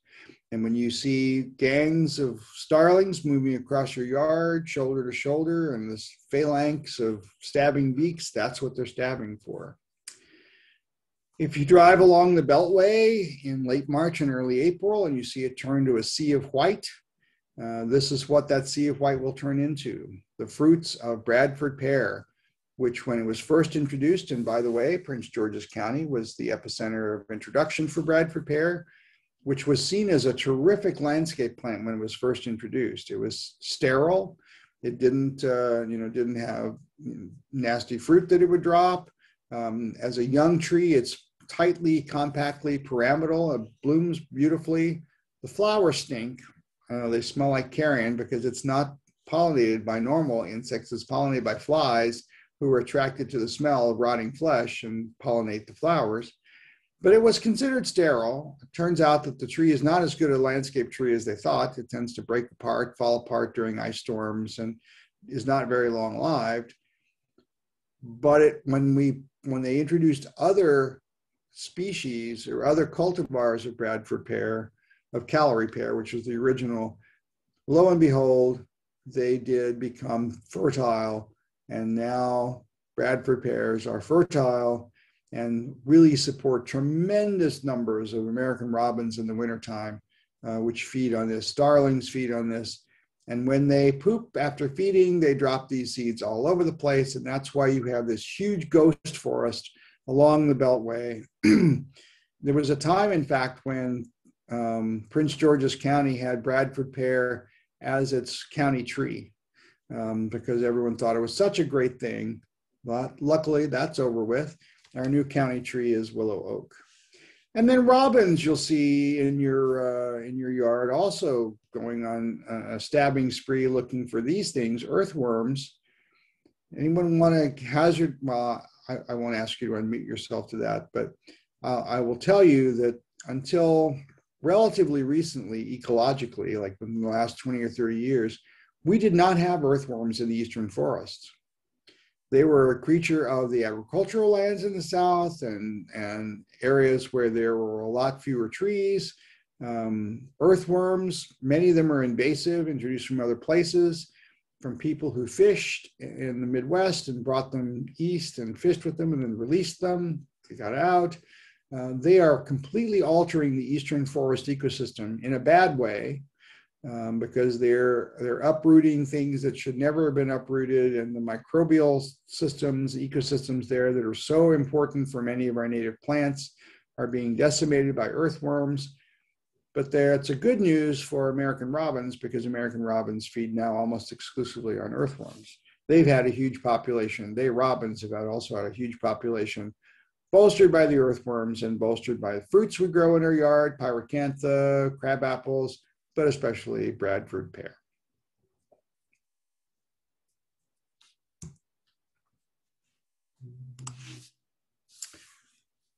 And when you see gangs of starlings moving across your yard, shoulder to shoulder, and this phalanx of stabbing beaks, that's what they're stabbing for. If you drive along the Beltway in late March and early April and you see it turn to a sea of white, this is what that sea of white will turn into. The fruits of Bradford pear, which when it was first introduced, and by the way, Prince George's County was the epicenter of introduction for Bradford pear, which was seen as a terrific landscape plant when it was first introduced. It was sterile. It didn't have nasty fruit that it would drop. As a young tree, it's tightly, compactly pyramidal. It blooms beautifully. The flowers stink. They smell like carrion because it's not pollinated by normal insects. It's pollinated by flies who are attracted to the smell of rotting flesh and pollinate the flowers. But it was considered sterile. It turns out that the tree is not as good a landscape tree as they thought. It tends to break apart, fall apart during ice storms, and is not very long-lived. But when they introduced other species or other cultivars of Bradford pear, of calorie pear, which was the original, lo and behold, they did become fertile. And now Bradford pears are fertile and really support tremendous numbers of American robins in the wintertime, which feed on this. Starlings feed on this. And when they poop after feeding, they drop these seeds all over the place. And that's why you have this huge ghost forest along the Beltway. There was a time, in fact, when Prince George's County had Bradford pear as its county tree because everyone thought it was such a great thing. But luckily, that's over with. Our new county tree is willow oak. And then robins you'll see in your yard also going on a stabbing spree looking for these things, earthworms. Anyone want to hazard? Well, I won't ask you to unmute yourself to that, but I will tell you that until relatively recently, ecologically, like in the last 20 or 30 years, we did not have earthworms in the eastern forests. They were a creature of the agricultural lands in the South and areas where there were a lot fewer trees. Earthworms, many of them are invasive, introduced from other places, from people who fished in the Midwest and brought them east and fished with them and then released them. They got out. They are completely altering the eastern forest ecosystem in a bad way because they're uprooting things that should never have been uprooted, and the microbial systems, ecosystems there that are so important for many of our native plants are being decimated by earthworms. But it's a good news for American robins because American robins feed now almost exclusively on earthworms. They've had a huge population. Robins have also had a huge population, bolstered by the earthworms and bolstered by the fruits we grow in our yard, pyracantha, crab apples, but especially Bradford pear.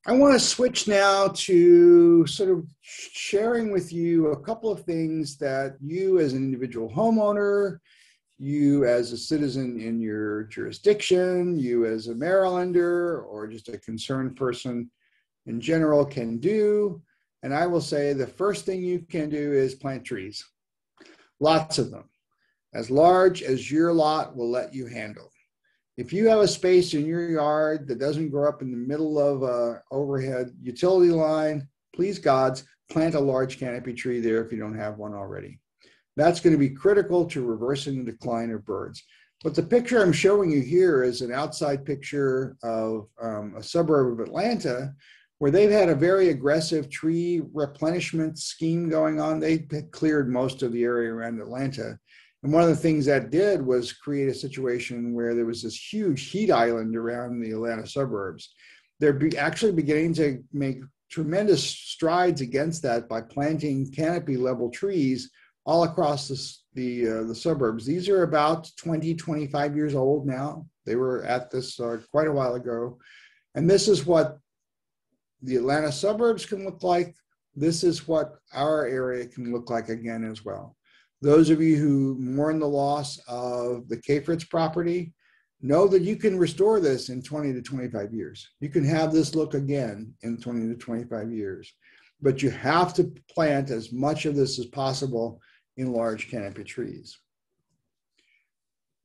I want to switch now to sort of sharing with you a couple of things that you as an individual homeowner, you as a citizen in your jurisdiction, you as a Marylander, or just a concerned person in general can do. And I will say the first thing you can do is plant trees. Lots of them, as large as your lot will let you handle. If you have a space in your yard that doesn't grow up in the middle of an overhead utility line, please gods, plant a large canopy tree there if you don't have one already. That's going to be critical to reversing the decline of birds. But the picture I'm showing you here is an outside picture of a suburb of Atlanta where they've had a very aggressive tree replenishment scheme going on. They cleared most of the area around Atlanta. And one of the things that did was create a situation where there was this huge heat island around the Atlanta suburbs. They're actually beginning to make tremendous strides against that by planting canopy level trees all across the suburbs. These are about 20, 25 years old now. They were at this quite a while ago. And this is what the Atlanta suburbs can look like. This is what our area can look like again as well. Those of you who mourn the loss of the Cafritz property, know that you can restore this in 20 to 25 years. You can have this look again in 20 to 25 years. But you have to plant as much of this as possible in large canopy trees.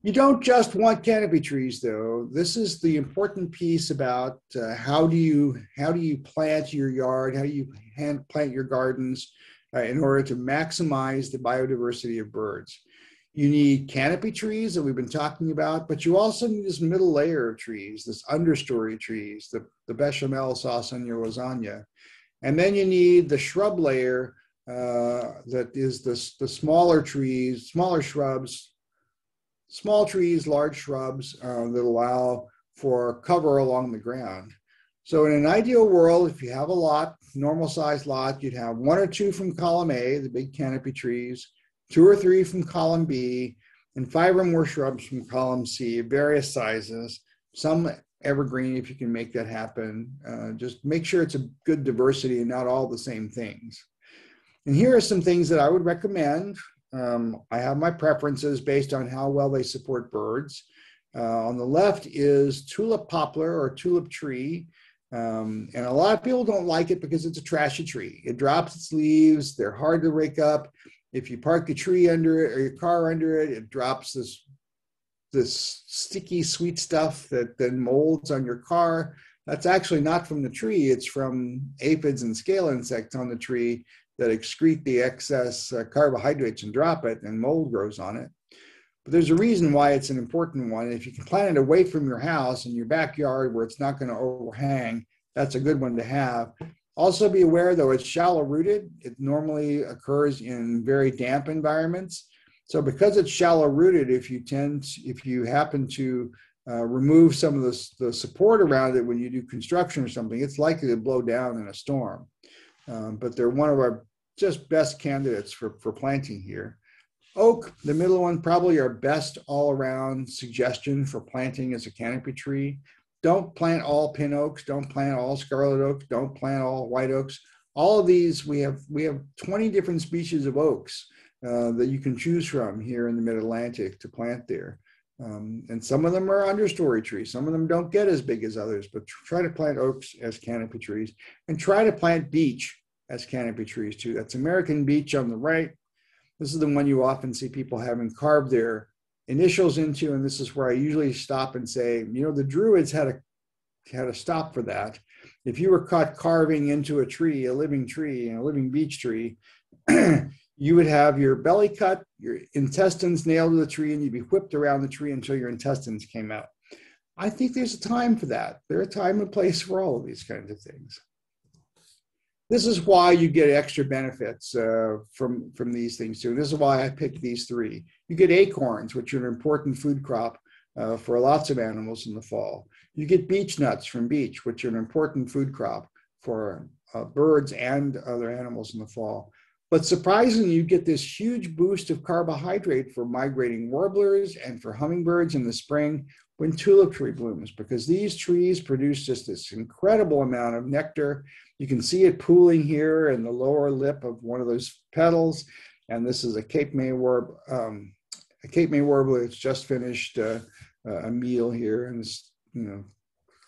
You don't just want canopy trees, though. This is the important piece about how do you plant your yard, how do you hand plant your gardens in order to maximize the biodiversity of birds. You need canopy trees that we've been talking about, but you also need this middle layer of trees, this understory trees, the bechamel sauce on your lasagna. And then you need the shrub layer that is the smaller trees, smaller shrubs, small trees, large shrubs that allow for cover along the ground. So in an ideal world, if you have a lot, normal sized lot, you'd have one or two from column A, the big canopy trees, two or three from column B, and five or more shrubs from column C, various sizes, some evergreen if you can make that happen. Just make sure it's a good diversity and not all the same things. And here are some things that I would recommend. I have my preferences based on how well they support birds. On the left is tulip poplar or tulip tree. And a lot of people don't like it because it's a trashy tree. It drops its leaves, they're hard to rake up. If you park your tree under it or your car under it, it drops this sticky sweet stuff that then molds on your car. That's actually not from the tree, it's from aphids and scale insects on the tree that excrete the excess carbohydrates and drop it, and mold grows on it. But there's a reason why it's an important one. If you can plant it away from your house in your backyard where it's not going to overhang, that's a good one to have. Also be aware, though, it's shallow rooted. It normally occurs in very damp environments. So because it's shallow rooted, if you happen to remove some of the support around it when you do construction or something, it's likely to blow down in a storm. But they're one of our just best candidates for planting here. Oak, the middle one, probably our best all-around suggestion for planting as a canopy tree. Don't plant all pin oaks, don't plant all scarlet oaks, don't plant all white oaks. All of these, we have 20 different species of oaks that you can choose from here in the mid-Atlantic to plant there. And some of them are understory trees. Some of them don't get as big as others, but try to plant oaks as canopy trees and try to plant beech as canopy trees too. That's American beech on the right. This is the one you often see people having carved their initials into, and this is where I usually stop and say, you know, the Druids had a stop for that. If you were caught carving into a tree, a living tree, and a living beech tree, you would have your belly cut, your intestines nailed to the tree, and you'd be whipped around the tree until your intestines came out. I think there's a time for that. There's a time and place for all of these kinds of things. This is why you get extra benefits from these things too. And this is why I picked these three. You get acorns, which are an important food crop for lots of animals in the fall. You get beech nuts from beech, which are an important food crop for birds and other animals in the fall. But surprisingly, you get this huge boost of carbohydrate for migrating warblers and for hummingbirds in the spring when tulip tree blooms, because these trees produce just this incredible amount of nectar. You can see it pooling here in the lower lip of one of those petals. And this is a Cape May warbler, that's just finished a meal here and is, you know,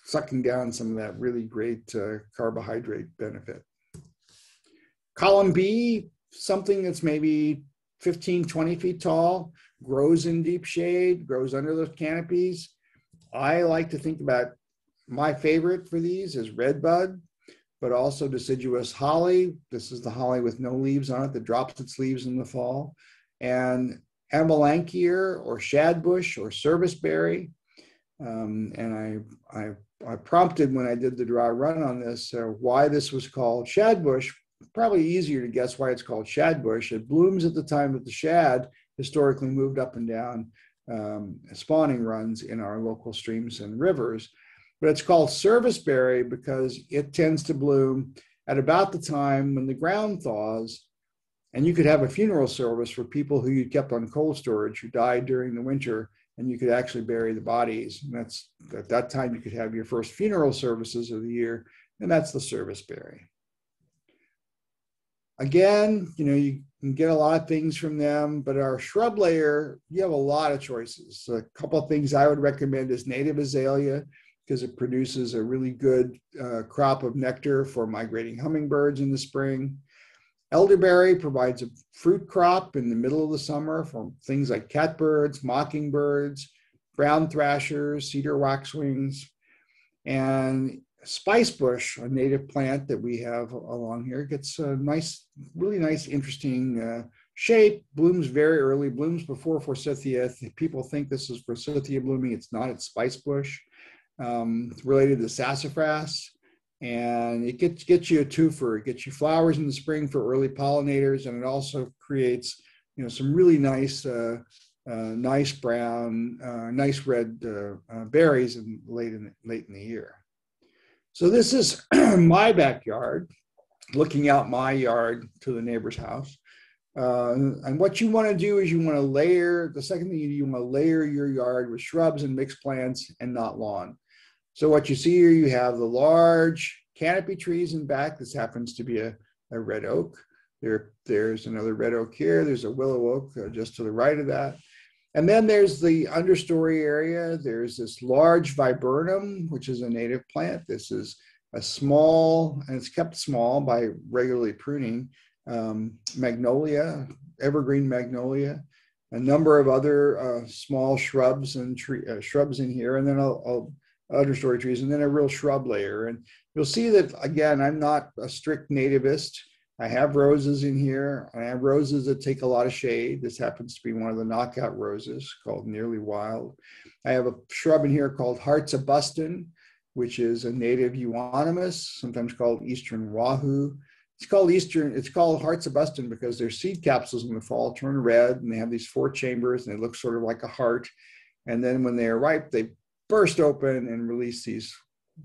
sucking down some of that really great carbohydrate benefit. Column B, something that's maybe 15, 20 feet tall, grows in deep shade, grows under those canopies. I like to think about my favorite for these is redbud, but also deciduous holly. This is the holly with no leaves on it that drops its leaves in the fall. And amelanchier or shad bush or serviceberry. And I prompted when I did the dry run on this why this was called shad bush. Probably easier to guess why it's called shad bush. It blooms at the time that the shad historically moved up and down spawning runs in our local streams and rivers. But it's called serviceberry because it tends to bloom at about the time when the ground thaws, and you could have a funeral service for people who you kept on cold storage who died during the winter, and you could actually bury the bodies. And that's at that time you could have your first funeral services of the year, and that's the serviceberry. Again, you know, you can get a lot of things from them, but our shrub layer, you have a lot of choices. So a couple of things I would recommend is native azalea, because it produces a really good crop of nectar for migrating hummingbirds in the spring. Elderberry provides a fruit crop in the middle of the summer for things like catbirds, mockingbirds, brown thrashers, cedar waxwings, and spicebush, a native plant that we have along here, gets a nice, really nice, interesting shape, blooms very early, blooms before forsythia. People think this is forsythia blooming. It's not, it's spicebush. It's related to sassafras, and it gets you a twofer. It gets you flowers in the spring for early pollinators, and it also creates, you know, some really nice nice brown, nice red berries in late in the year. So this is my backyard, looking out my yard to the neighbor's house. And what you want to do is you want to layer, the second thing you do, you want to layer your yard with shrubs and mixed plants and not lawn. So what you see here, you have the large canopy trees in back. This happens to be a red oak. There's another red oak here. There's a willow oak just to the right of that. And then there's the understory area. There's this large viburnum, which is a native plant. This is a small, and it's kept small by regularly pruning, magnolia, evergreen magnolia, a number of other small shrubs and shrubs in here, and then understory trees, and then a real shrub layer. And you'll see that, again, I'm not a strict nativist. I have roses in here. I have roses that take a lot of shade. This happens to be one of the knockout roses called Nearly Wild. I have a shrub in here called Hearts of Buston, which is a native euonymus, sometimes called Eastern Wahoo. It's called Hearts of Buston because their seed capsules in the fall turn red, and they have these four chambers, and they look sort of like a heart. And then when they are ripe, they burst open and release these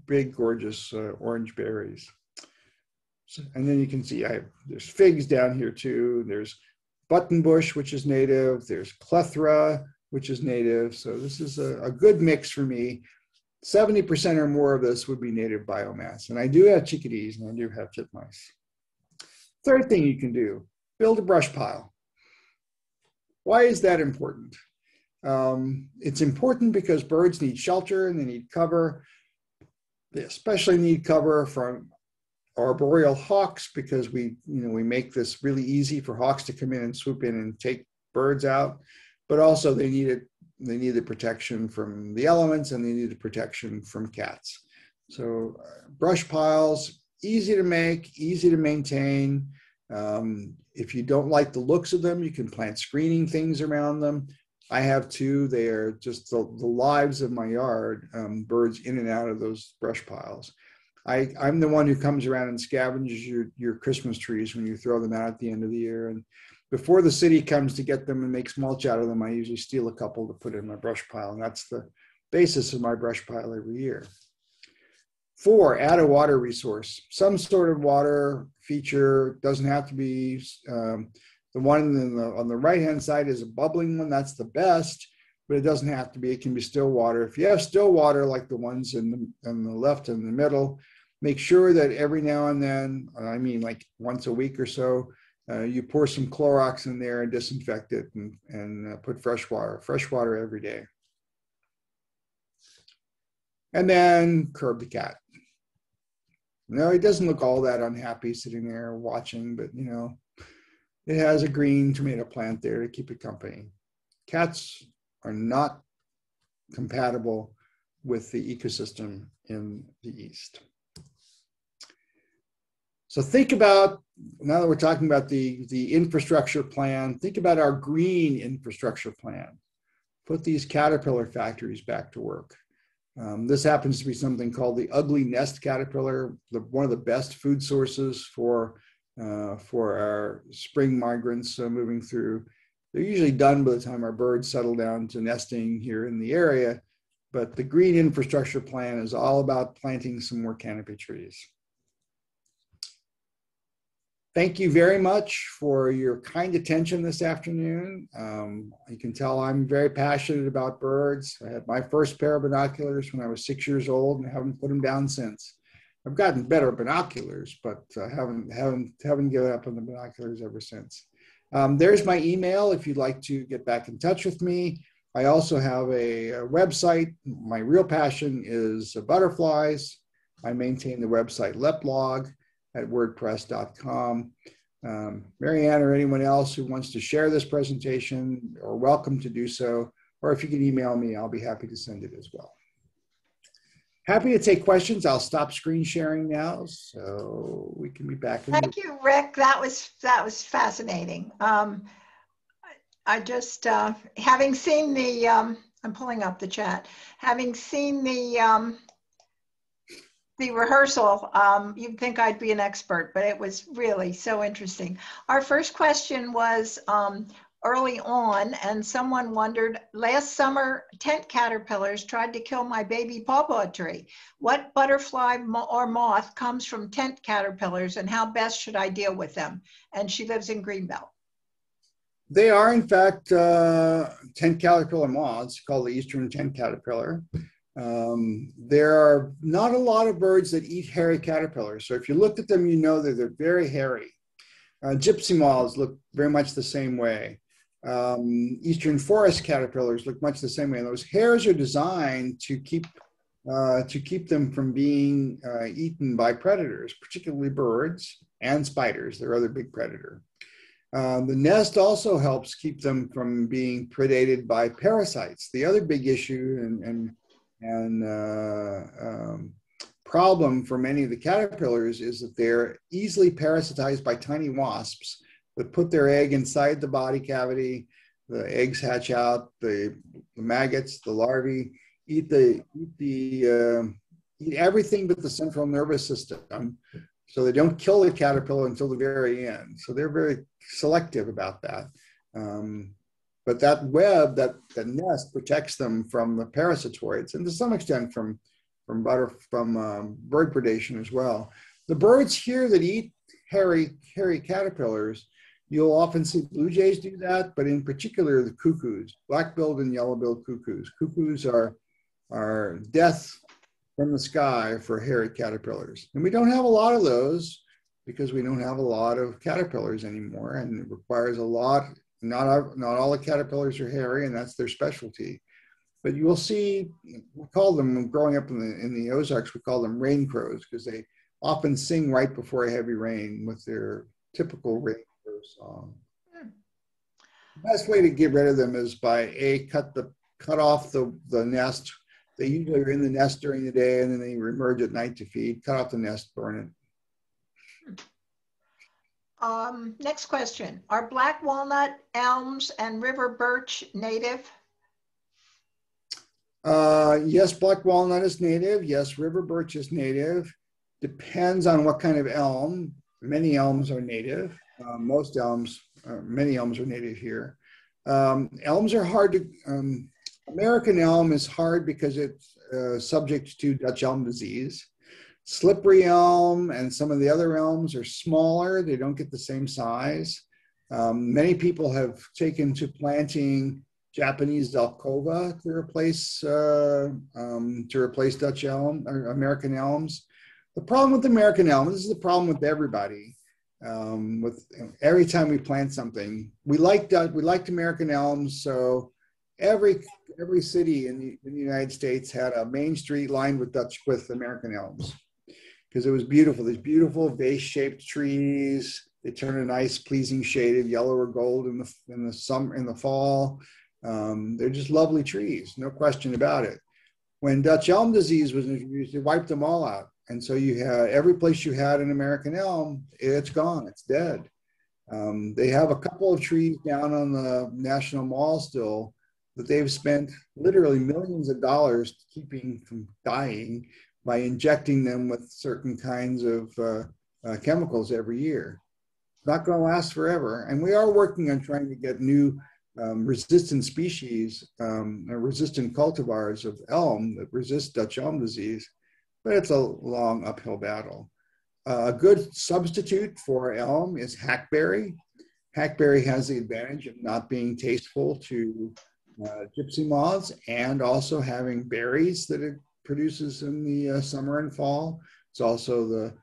big, gorgeous orange berries. And then you can see there's figs down here too. There's buttonbush, which is native. There's clethra, which is native. So this is a good mix for me. 70% or more of this would be native biomass. And I do have chickadees, and I do have titmice. Third thing you can do, build a brush pile. Why is that important? It's important because birds need shelter and they need cover. They especially need cover from our boreal hawks, because we make this really easy for hawks to come in and swoop in and take birds out, but also they need the protection from the elements, and they need the protection from cats. So brush piles, easy to make, easy to maintain. If you don't like the looks of them, you can plant screening things around them. I have two. They are just the lives of my yard, birds in and out of those brush piles. I'm the one who comes around and scavenges your Christmas trees when you throw them out at the end of the year. And before the city comes to get them and makes mulch out of them, I usually steal a couple to put in my brush pile. And that's the basis of my brush pile every year. 4, add a water resource. Some sort of water feature. Doesn't have to be, the one on the right-hand side is a bubbling one. That's the best. But it doesn't have to be. It can be still water. If you have still water, like the ones on the left and the middle, make sure that every now and then, I mean like once a week or so, you pour some Clorox in there and disinfect it, and put fresh water every day. And then curb the cat. No, it doesn't look all that unhappy sitting there watching, but you know, it has a green tomato plant there to keep it company. Cats are not compatible with the ecosystem in the East. So think about, now that we're talking about the infrastructure plan, think about our green infrastructure plan. Put these caterpillar factories back to work. This happens to be something called the ugly nest caterpillar, one of the best food sources for our spring migrants moving through. They're usually done by the time our birds settle down to nesting here in the area, but the green infrastructure plan is all about planting some more canopy trees. Thank you very much for your kind attention this afternoon. You can tell I'm very passionate about birds. I had my first pair of binoculars when I was 6 years old, and haven't put them down since. I've gotten better binoculars, but haven't given up on the binoculars ever since. There's my email if you'd like to get back in touch with me. I also have a website. My real passion is butterflies. I maintain the website leplog at wordpress.com. Marianne or anyone else who wants to share this presentation are welcome to do so, or if you can email me, I'll be happy to send it as well. Happy to take questions. I'll stop screen sharing now, so we can be back. Thank you, Rick. That was fascinating. I just, having seen the, I'm pulling up the chat, having seen the rehearsal, you'd think I'd be an expert, but it was really so interesting. Our first question was early on, and someone wondered, last summer, tent caterpillars tried to kill my baby pawpaw tree. What butterfly or moth comes from tent caterpillars, and how best should I deal with them? And she lives in Greenbelt. They are, in fact, tent caterpillar moths called the eastern tent caterpillar. There are not a lot of birds that eat hairy caterpillars. So if you looked at them, you know that they're very hairy. Gypsy moths look very much the same way. Eastern forest caterpillars look much the same way. And those hairs are designed to keep them from being eaten by predators, particularly birds and spiders, their other big predator. The nest also helps keep them from being predated by parasites. The other big issue and problem for many of the caterpillars is that they're easily parasitized by tiny wasps that put their egg inside the body cavity. The eggs hatch out, the maggots, the larvae eat everything but the central nervous system. So they don't kill the caterpillar until the very end. So they're very selective about that. But that web, that nest, protects them from the parasitoids and to some extent from bird predation as well. The birds here that eat hairy caterpillars, you'll often see blue jays do that, but in particular the cuckoos, black-billed and yellow-billed cuckoos. Cuckoos are death from the sky for hairy caterpillars. And we don't have a lot of those because we don't have a lot of caterpillars anymore, and it requires a lot. Not all the caterpillars are hairy, and that's their specialty. But you will see, we call them, growing up in the Ozarks, we call them rain crows, because they often sing right before a heavy rain with their typical rain crow song. The best way to get rid of them is by cut off the nest. They usually are in the nest during the day, and then they emerge at night to feed. Cut off the nest, burn it. Next question. Are black walnut, elms, and river birch native? Yes, black walnut is native. Yes, river birch is native. Depends on what kind of elm. Many elms are native. Many elms are native here. Elms are hard to, American elm is hard because it's subject to Dutch elm disease. Slippery elm and some of the other elms are smaller. They don't get the same size. Many people have taken to planting Japanese Zelkova to replace Dutch elm or American elms. The problem with American elm, this is the problem with everybody. Every time we plant something, we liked American elms, so every city in the United States had a main street lined with American elms, because it was beautiful. These beautiful vase-shaped trees. They turn a nice, pleasing shade of yellow or gold in the summer, in the fall. They're just lovely trees, no question about it. When Dutch elm disease was introduced, it wiped them all out, and so you had every place you had an American elm, it's gone, it's dead. They have a couple of trees down on the National Mall still that they've spent literally millions of dollars keeping from dying by injecting them with certain kinds of chemicals every year. It's not going to last forever, and we are working on trying to get new resistant species, resistant cultivars of elm that resist Dutch elm disease, but it's a long uphill battle. A good substitute for elm is hackberry. Hackberry has the advantage of not being tasteful to gypsy moths, and also having berries that it produces in the summer and fall. It's also the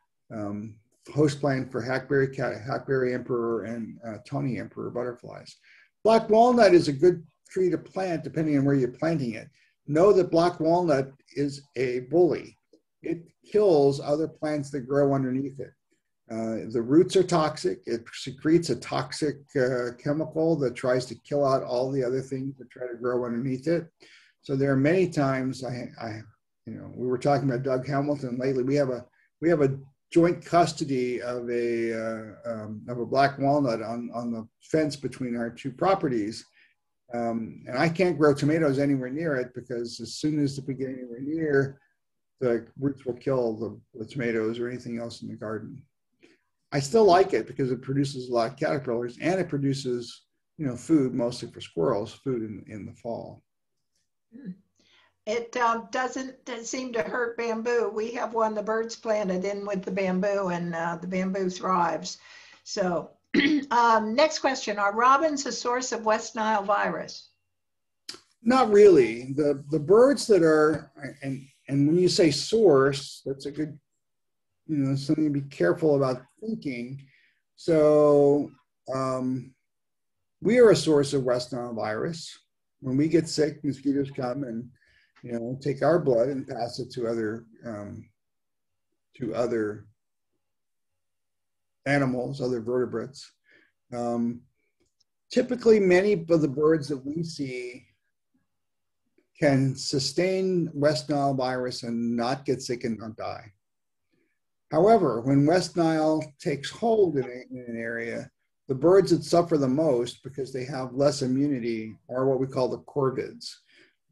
host plant for hackberry emperor and tawny emperor butterflies. Black walnut is a good tree to plant depending on where you're planting it. Know that black walnut is a bully. It kills other plants that grow underneath it. The roots are toxic. It secretes a toxic chemical that tries to kill out all the other things that try to grow underneath it. So there are many times we were talking about Doug Hamilton lately. We have a joint custody of a black walnut on the fence between our two properties. And I can't grow tomatoes anywhere near it because as soon as we get anywhere near, the roots will kill the tomatoes or anything else in the garden. I still like it because it produces a lot of caterpillars and it produces, food mostly for squirrels, food in the fall. It doesn't seem to hurt bamboo. We have one the birds planted in with the bamboo and the bamboo thrives. So next question, are robins a source of West Nile virus? Not really. The birds that are, and when you say source, that's a good, something to be careful about thinking. So we are a source of West Nile virus. When we get sick, mosquitoes come and take our blood and pass it to other animals, other vertebrates. Typically, many of the birds that we see can sustain West Nile virus and not get sick and not die. However, when West Nile takes hold in an area, the birds that suffer the most because they have less immunity are what we call the corvids.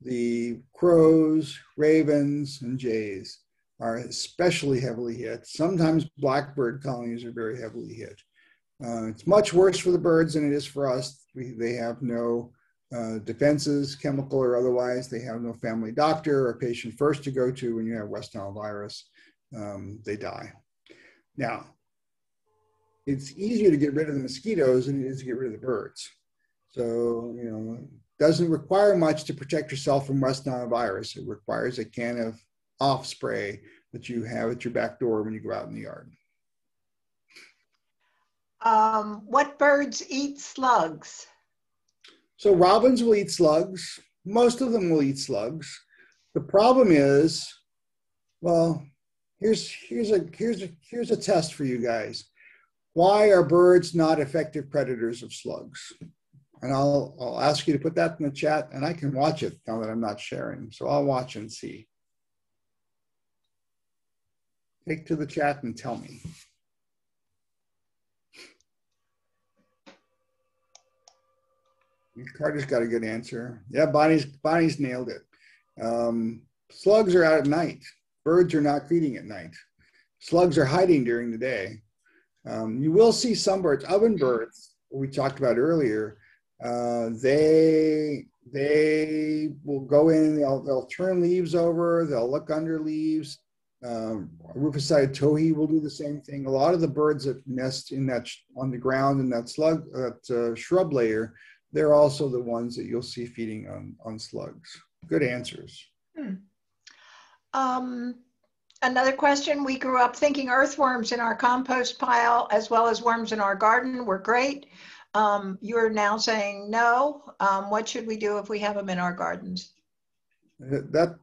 The crows, ravens, and jays are especially heavily hit. Sometimes blackbird colonies are very heavily hit. It's much worse for the birds than it is for us. They have no defenses, chemical or otherwise. They have no family doctor or patient first to go to when you have West Nile virus. They die. Now, it's easier to get rid of the mosquitoes than it is to get rid of the birds. So, doesn't require much to protect yourself from West Nile virus. It requires a can of off spray that you have at your back door when you go out in the yard. What birds eat slugs? So robins will eat slugs. Most of them will eat slugs. The problem is, well, here's a test for you guys. Why are birds not effective predators of slugs? And I'll ask you to put that in the chat, and I can watch it now that I'm not sharing. So I'll watch and see. Take to the chat and tell me. Carter's got a good answer. Yeah, Bonnie's nailed it. Slugs are out at night. Birds are not feeding at night. Slugs are hiding during the day. You will see some birds, ovenbirds, we talked about earlier. They will go in, they'll turn leaves over, they'll look under leaves. Rufous-sided towhee will do the same thing. A lot of the birds that nest in that on the ground in that shrub layer, they're also the ones that you'll see feeding on slugs. Good answers. Another question, we grew up thinking earthworms in our compost pile as well as worms in our garden were great. You're now saying no. What should we do if we have them in our gardens? That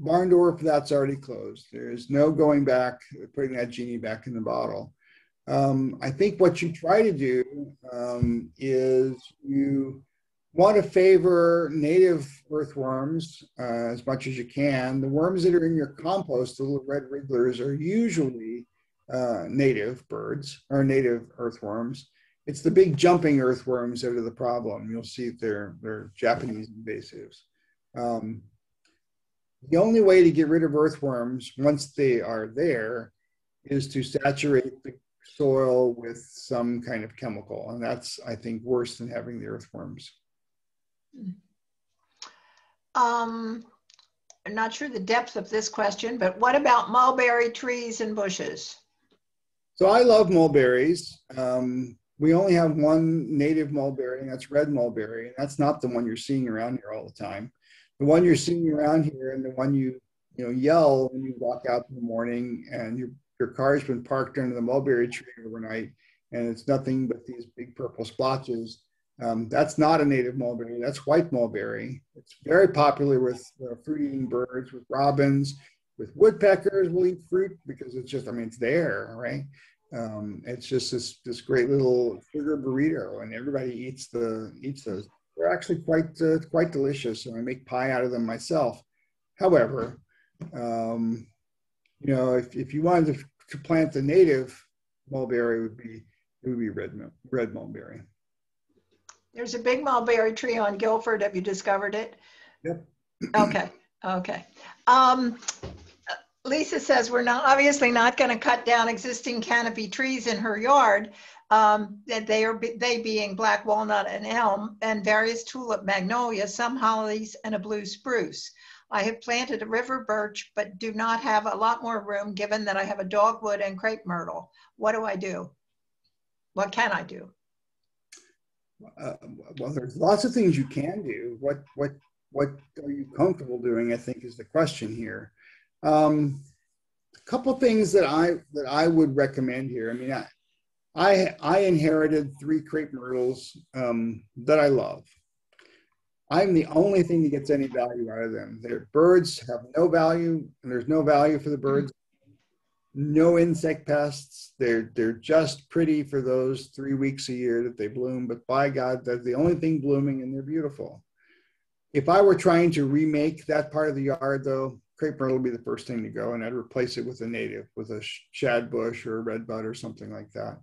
barn door for that's already closed. There's no going back, putting that genie back in the bottle. I think what you try to do is you want to favor native earthworms as much as you can. The worms that are in your compost, the little red wrigglers, are usually native birds or native earthworms. It's the big jumping earthworms that are the problem. You'll see they're Japanese invasives. The only way to get rid of earthworms once they are there is to saturate the soil with some kind of chemical. And that's, I think, worse than having the earthworms. I'm not sure the depth of this question, but what about mulberry trees and bushes? So I love mulberries. We only have one native mulberry, and that's red mulberry. And that's not the one you're seeing around here all the time. The one you're seeing around here and the one you yell when you walk out in the morning and your car's been parked under the mulberry tree overnight, and it's nothing but these big purple splotches. That's not a native mulberry. That's white mulberry. It's very popular with fruit-eating birds, with robins, with woodpeckers will eat fruit because it's just, it's there, right? It's just this great little sugar burrito, and everybody eats those. They're actually quite delicious, and I make pie out of them myself. However, you know, if you wanted to plant the native mulberry, it would be red mulberry. There's a big mulberry tree on Guilford. Have you discovered it? Yep. Okay. Lisa says we're not obviously not going to cut down existing canopy trees in her yard. They being black walnut and elm and various tulip magnolias, some hollies, and a blue spruce. I have planted a river birch, but do not have a lot more room given that I have a dogwood and crepe myrtle. What do I do? What can I do? Well, there's lots of things you can do. What are you comfortable doing, I think, is the question here. A couple things that I would recommend here. I mean, I inherited 3 crepe myrtles that I love. I'm the only thing that gets any value out of them. Their birds have no value, and there's no value for the birds. No insect pests. They're just pretty for those 3 weeks a year that they bloom, but by God, they're the only thing blooming, and they're beautiful. If I were trying to remake that part of the yard, though, crepe myrtle would be the first thing to go, and I'd replace it with a native, with a shad bush or a redbud or something like that.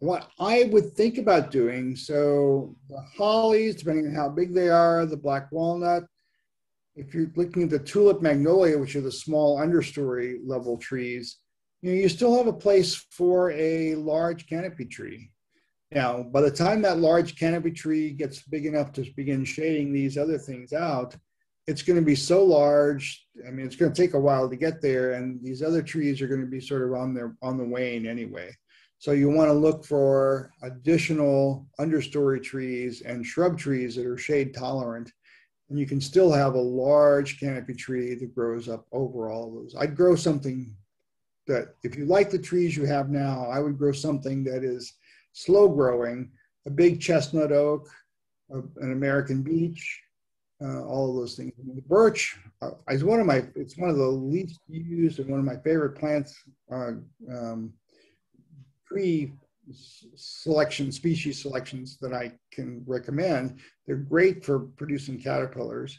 What I would think about doing, so the hollies, depending on how big they are, the black walnut. If you're looking at the tulip magnolia, which are the small understory level trees, you know, you still have a place for a large canopy tree. Now, by the time that large canopy tree gets big enough to begin shading these other things out, it's going to be so large. I mean, it's going to take a while to get there, and these other trees are going to be sort of on the wane anyway. So you want to look for additional understory trees and shrub trees that are shade tolerant. And you can still have a large canopy tree that grows up over all of those. I'd grow something that, if you like the trees you have now, I would grow something that is slow growing, a big chestnut oak, an American beech, all of those things. And the birch is it's one of the least used and one of my favorite plants, tree selection, species selections that I can recommend. They're great for producing caterpillars.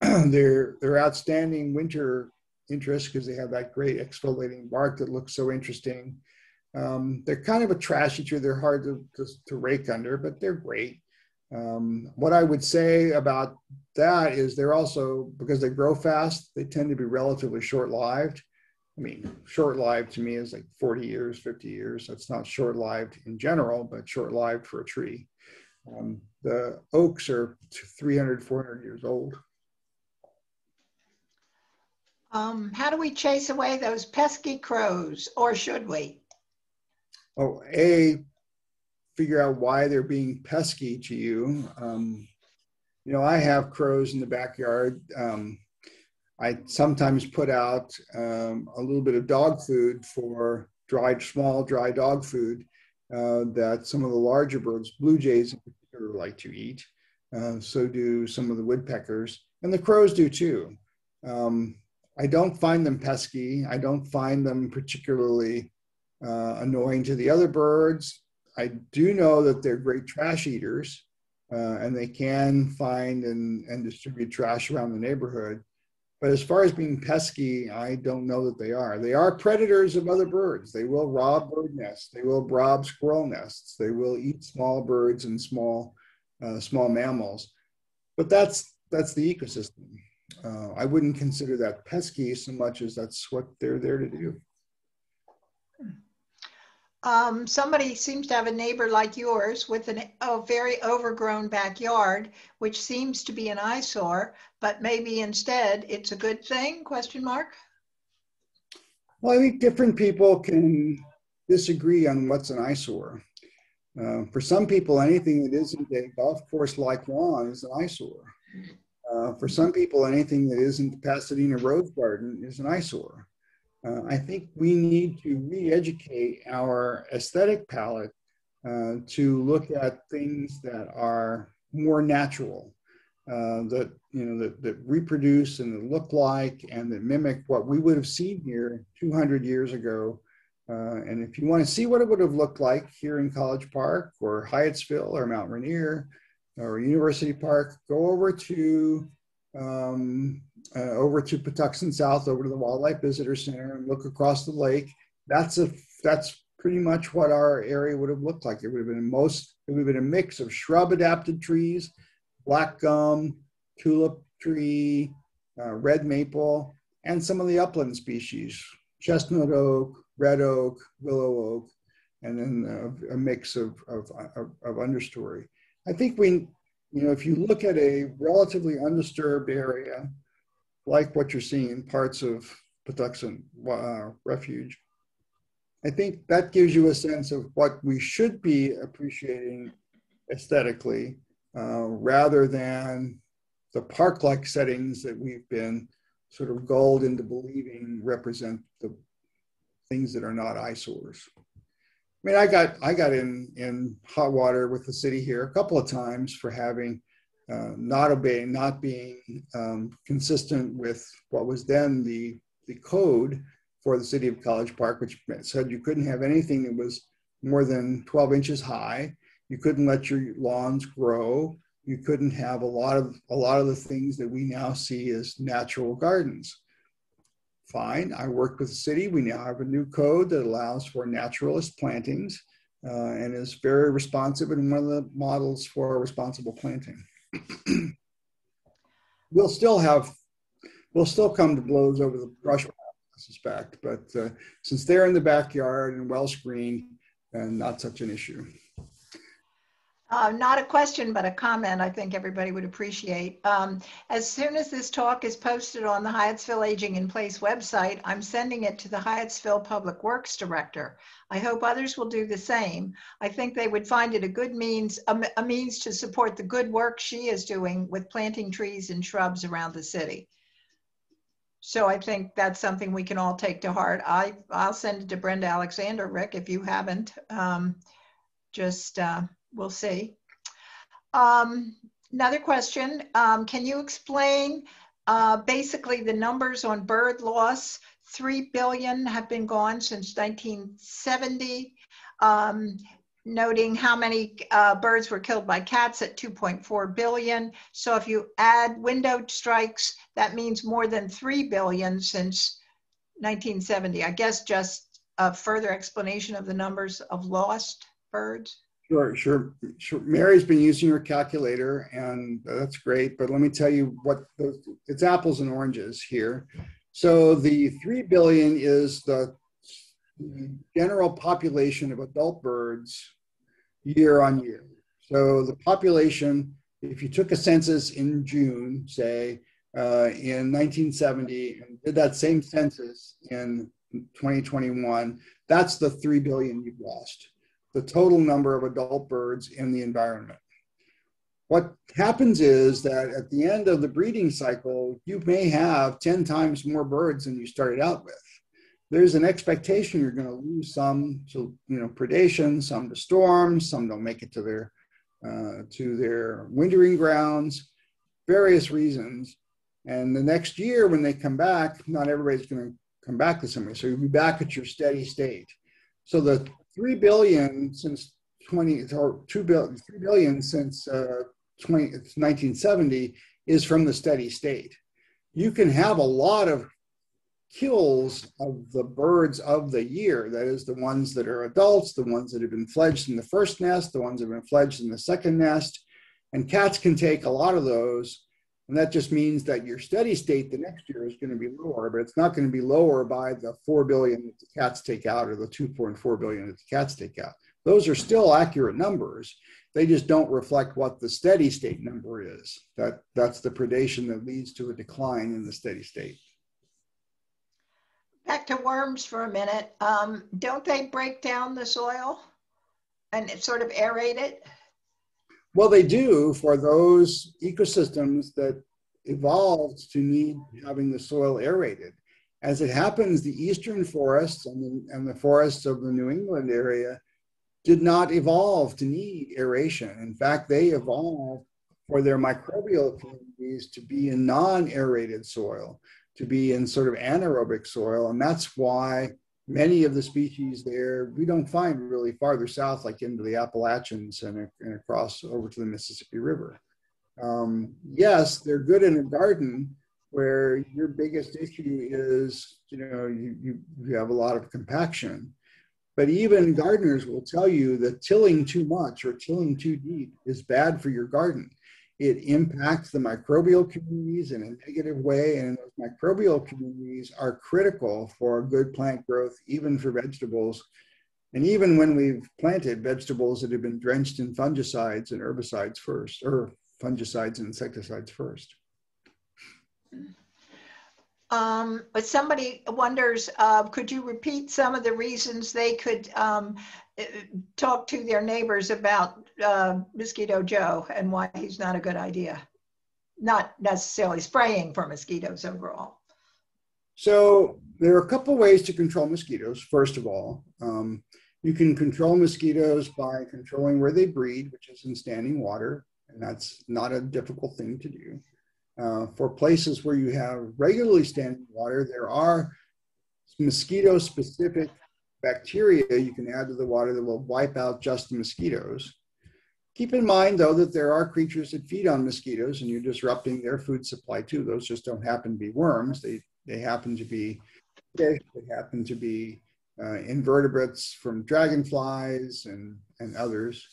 they're outstanding winter interest because they have that great exfoliating bark that looks so interesting. They're kind of a trashy tree. They're hard to rake under, but they're great. What I would say about that is they're also, because they grow fast, they tend to be relatively short-lived. I mean, short-lived to me is like 40 years, 50 years. That's not short-lived in general, but short-lived for a tree. The oaks are 300, 400 years old. How do we chase away those pesky crows, or should we? Oh, figure out why they're being pesky to you. You know, I have crows in the backyard. I sometimes put out a little bit of dog food for small dry dog food that some of the larger birds, blue jays in particular, like to eat. So do some of the woodpeckers, and the crows do too. I don't find them pesky. I don't find them particularly annoying to the other birds. I do know that they're great trash eaters, and they can find and distribute trash around the neighborhood. But as far as being pesky, I don't know that they are. They are predators of other birds. They will rob bird nests. They will rob squirrel nests. They will eat small birds and small mammals. But that's the ecosystem. I wouldn't consider that pesky so much as that's what they're there to do. Somebody seems to have a neighbor like yours with a very overgrown backyard, which seems to be an eyesore, but maybe instead it's a good thing, question mark? Well, I think different people can disagree on what's an eyesore. For some people, anything that isn't a golf course-like lawn is an eyesore. For some people, anything that isn't Pasadena Rose Garden is an eyesore. I think we need to re-educate our aesthetic palette to look at things that are more natural, that reproduce and that look like and that mimic what we would have seen here 200 years ago And if you want to see what it would have looked like here in College Park or Hyattsville or Mount Rainier or University Park, go over to Patuxent South, over to the Wildlife Visitor Center, and look across the lake. That's pretty much what our area would have looked like. It would have been a mix of shrub-adapted trees, black gum, tulip tree, red maple, and some of the upland species, chestnut oak, red oak, willow oak, and then a mix of understory. I think if you look at a relatively undisturbed area, like what you're seeing in parts of Patuxent Refuge, I think that gives you a sense of what we should be appreciating aesthetically, rather than the park-like settings that we've been sort of gulled into believing represent the things that are not eyesores. I mean, I got in hot water with the city here a couple of times for having not being consistent with what was then the code for the city of College Park, which said you couldn't have anything that was more than 12 inches high. You couldn't let your lawns grow. You couldn't have a lot of the things that we now see as natural gardens. Fine, I worked with the city. We now have a new code that allows for naturalist plantings and is very responsive and one of the models for responsible planting. We'll still come to blows over the brush, I suspect, but since they're in the backyard and well screened, and not such an issue. Not a question, but a comment I think everybody would appreciate. As soon as this talk is posted on the Hyattsville Aging in Place website, I'm sending it to the Hyattsville Public Works Director. I hope others will do the same. I think they would find it a good means, a means to support the good work she is doing with planting trees and shrubs around the city. So I think that's something we can all take to heart. I'll send it to Brenda Alexander, Rick, if you haven't. We'll see. Another question, can you explain basically the numbers on bird loss? 3 billion have been gone since 1970, noting how many birds were killed by cats at 2.4 billion. So if you add window strikes, that means more than 3 billion since 1970. I guess just a further explanation of the numbers of lost birds. Sure. Mary's been using her calculator, and that's great. But let me tell you it's apples and oranges here. So the 3 billion is the general population of adult birds year on year. So the population, if you took a census in June, say, in 1970, and did that same census in 2021, that's the 3 billion you've lost. The total number of adult birds in the environment. What happens is that at the end of the breeding cycle, you may have 10 times more birds than you started out with. There's an expectation you're going to lose some to predation, some to storms, some don't make it to their wintering grounds, various reasons. And the next year when they come back, not everybody's going to come back the same way. So you'll be back at your steady state. So the 3 billion since 3 billion since 1970 is from the steady state. You can have a lot of kills of the birds of the year, that is the ones that are adults, the ones that have been fledged in the first nest, the ones that have been fledged in the second nest, and cats can take a lot of those, and that just means that your steady state the next year is going to be lower, but it's not going to be lower by the 4 billion that the cats take out or the 2.4 billion that the cats take out. Those are still accurate numbers. They just don't reflect what the steady state number is. That's the predation that leads to a decline in the steady state. Back to worms for a minute. Don't they break down the soil and sort of aerate it? Well, they do for those ecosystems that evolved to need having the soil aerated. As it happens, the eastern forests and the forests of the New England area did not evolve to need aeration. In fact, they evolved for their microbial communities to be in non-aerated soil, to be in sort of anaerobic soil, and that's why Many of the species there, we don't find really farther south, like into the Appalachians and across over to the Mississippi River. Yes, they're good in a garden where your biggest issue is, you have a lot of compaction. But even gardeners will tell you that tilling too much or tilling too deep is bad for your garden. It impacts the microbial communities in a negative way, and those microbial communities are critical for good plant growth, even for vegetables. And even when we've planted vegetables that have been drenched in fungicides and herbicides first, or fungicides and insecticides first. But somebody wonders, could you repeat some of the reasons they could talk to their neighbors about Mosquito Joe and why he's not a good idea? Not necessarily spraying for mosquitoes overall. So there are a couple ways to control mosquitoes. First of all, you can control mosquitoes by controlling where they breed, which is in standing water. And that's not a difficult thing to do. For places where you have regularly standing water, there are mosquito-specific bacteria you can add to the water that will wipe out just the mosquitoes. Keep in mind, though, that there are creatures that feed on mosquitoes, and you're disrupting their food supply, too. Those just don't happen to be worms. They happen to be fish. They happen to be invertebrates from dragonflies and others.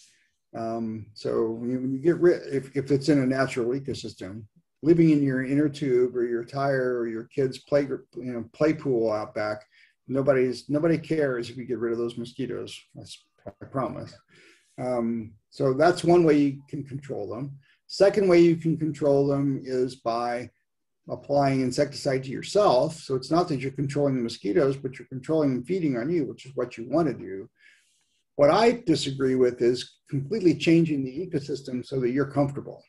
So when you get rid, if it's in a natural ecosystem, living in your inner tube or your tire or your kids' play pool out back, nobody cares if you get rid of those mosquitoes. I promise. So that's one way you can control them. Second way you can control them is by applying insecticide to yourself. So it's not that you're controlling the mosquitoes, but you're controlling them feeding on you, which is what you want to do. What I disagree with is completely changing the ecosystem so that you're comfortable.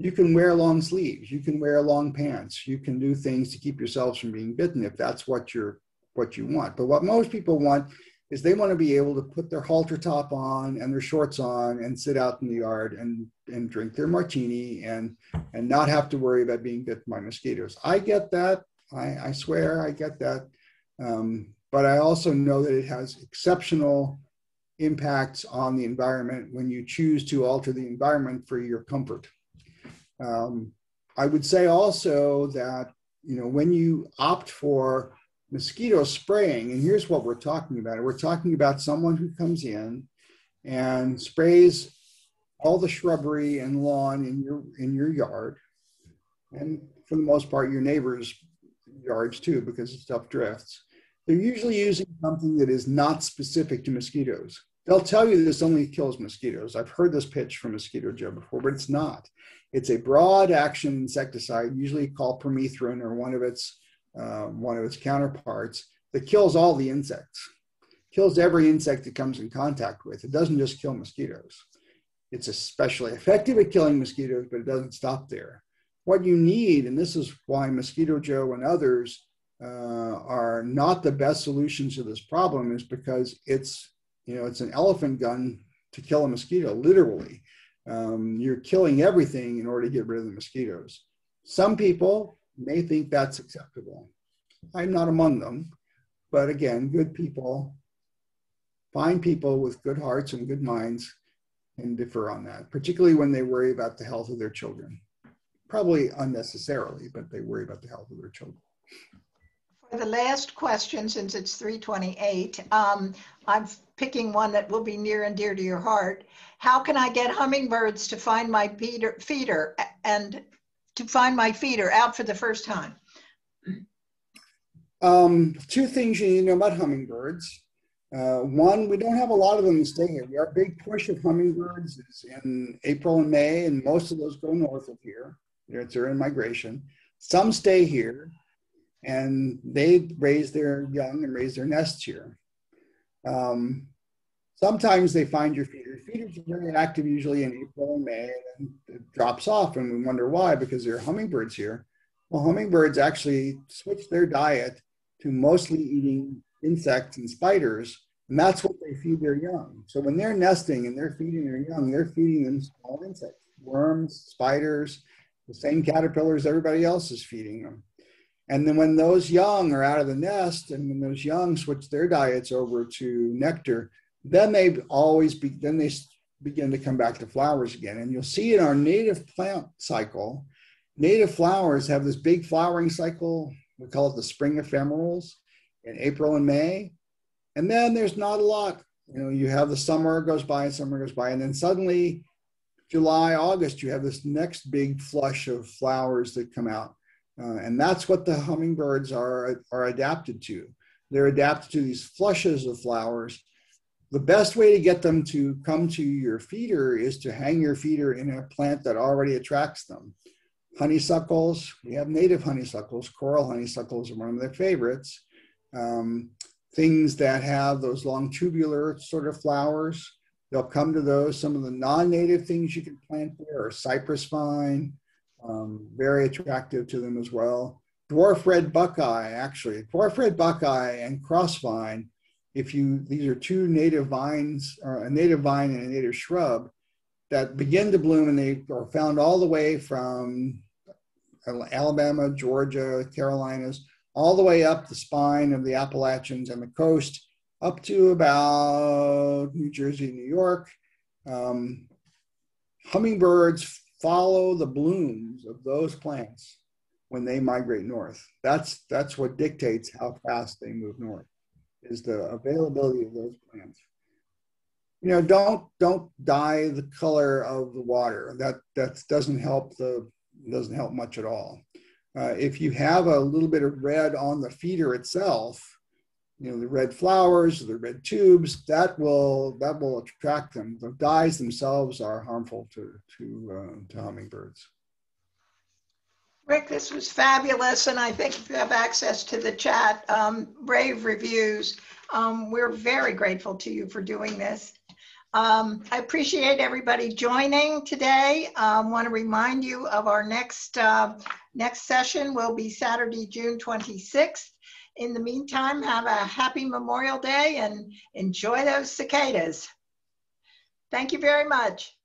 You can wear long sleeves, you can wear long pants, you can do things to keep yourselves from being bitten if that's what you want. But what most people want is they want to be able to put their halter top on and their shorts on and sit out in the yard and drink their martini and not have to worry about being bitten by mosquitoes. I get that, I swear I get that. But I also know that it has exceptional impacts on the environment when you choose to alter the environment for your comfort. I would say also that, when you opt for mosquito spraying, and here's what we're talking about. We're talking about someone who comes in and sprays all the shrubbery and lawn in your yard. And for the most part, your neighbor's yards too, because the stuff drifts. They're usually using something that is not specific to mosquitoes. They'll tell you this only kills mosquitoes. I've heard this pitch from Mosquito Joe before, but it's not. It's a broad action insecticide, usually called permethrin or one of its counterparts, that kills all the insects. Kills every insect it comes in contact with. It doesn't just kill mosquitoes. It's especially effective at killing mosquitoes, but it doesn't stop there. What you need, and this is why Mosquito Joe and others are not the best solutions to this problem, is because it's an elephant gun to kill a mosquito, literally. You're killing everything in order to get rid of the mosquitoes. Some people may think that's acceptable. I'm not among them, but again, good people, fine people with good hearts and good minds can differ on that, particularly when they worry about the health of their children. Probably unnecessarily, but they worry about the health of their children. The last question, since it's 3:28, I'm picking one that will be near and dear to your heart. How can I get hummingbirds to find my feeder out for the first time? Two things you need to know about hummingbirds. One, we don't have a lot of them staying here. Our big push of hummingbirds is in April and May, and most of those go north of here. They're in migration. Some stay here, and they raise their young and raise their nests here. Sometimes they find your feeder. Feeders are very active usually in April and May, and it drops off, and we wonder why, because there are hummingbirds here. Well, hummingbirds actually switch their diet to mostly eating insects and spiders, and that's what they feed their young. So when they're nesting and they're feeding their young, they're feeding them small insects, worms, spiders, the same caterpillars everybody else is feeding them. And then when those young are out of the nest, and when those young switch their diets over to nectar, then they begin to come back to flowers again. And you'll see in our native plant cycle, native flowers have this big flowering cycle. We call it the spring ephemerals in April and May. And then there's not a lot. You know, you have the summer goes by, and then suddenly July, August, you have this next big flush of flowers that come out. And that's what the hummingbirds are adapted to. They're adapted to these flushes of flowers. The best way to get them to come to your feeder is to hang your feeder in a plant that already attracts them. Honeysuckles, we have native honeysuckles, coral honeysuckles are one of their favorites. Things that have those long tubular sort of flowers, they'll come to those. Some of the non-native things you can plant there are cypress vine, very attractive to them as well. Dwarf red buckeye, actually. Dwarf red buckeye and cross vine, these are two native vines, or a native vine and a native shrub that begin to bloom, and they are found all the way from Alabama, Georgia, Carolinas, all the way up the spine of the Appalachians and the coast, up to about New Jersey, New York. Hummingbirds follow the blooms of those plants when they migrate north. That's what dictates how fast they move north, is the availability of those plants. You know, don't dye the color of the water. That doesn't help much at all. If you have a little bit of red on the feeder itself, you know, the red flowers, the red tubes, that will attract them. The dyes themselves are harmful to hummingbirds. Rick, this was fabulous, and I think if you have access to the chat, rave reviews. We're very grateful to you for doing this. I appreciate everybody joining today. I want to remind you of our next session will be Saturday, June 26th. In the meantime, have a happy Memorial Day and enjoy those cicadas. Thank you very much.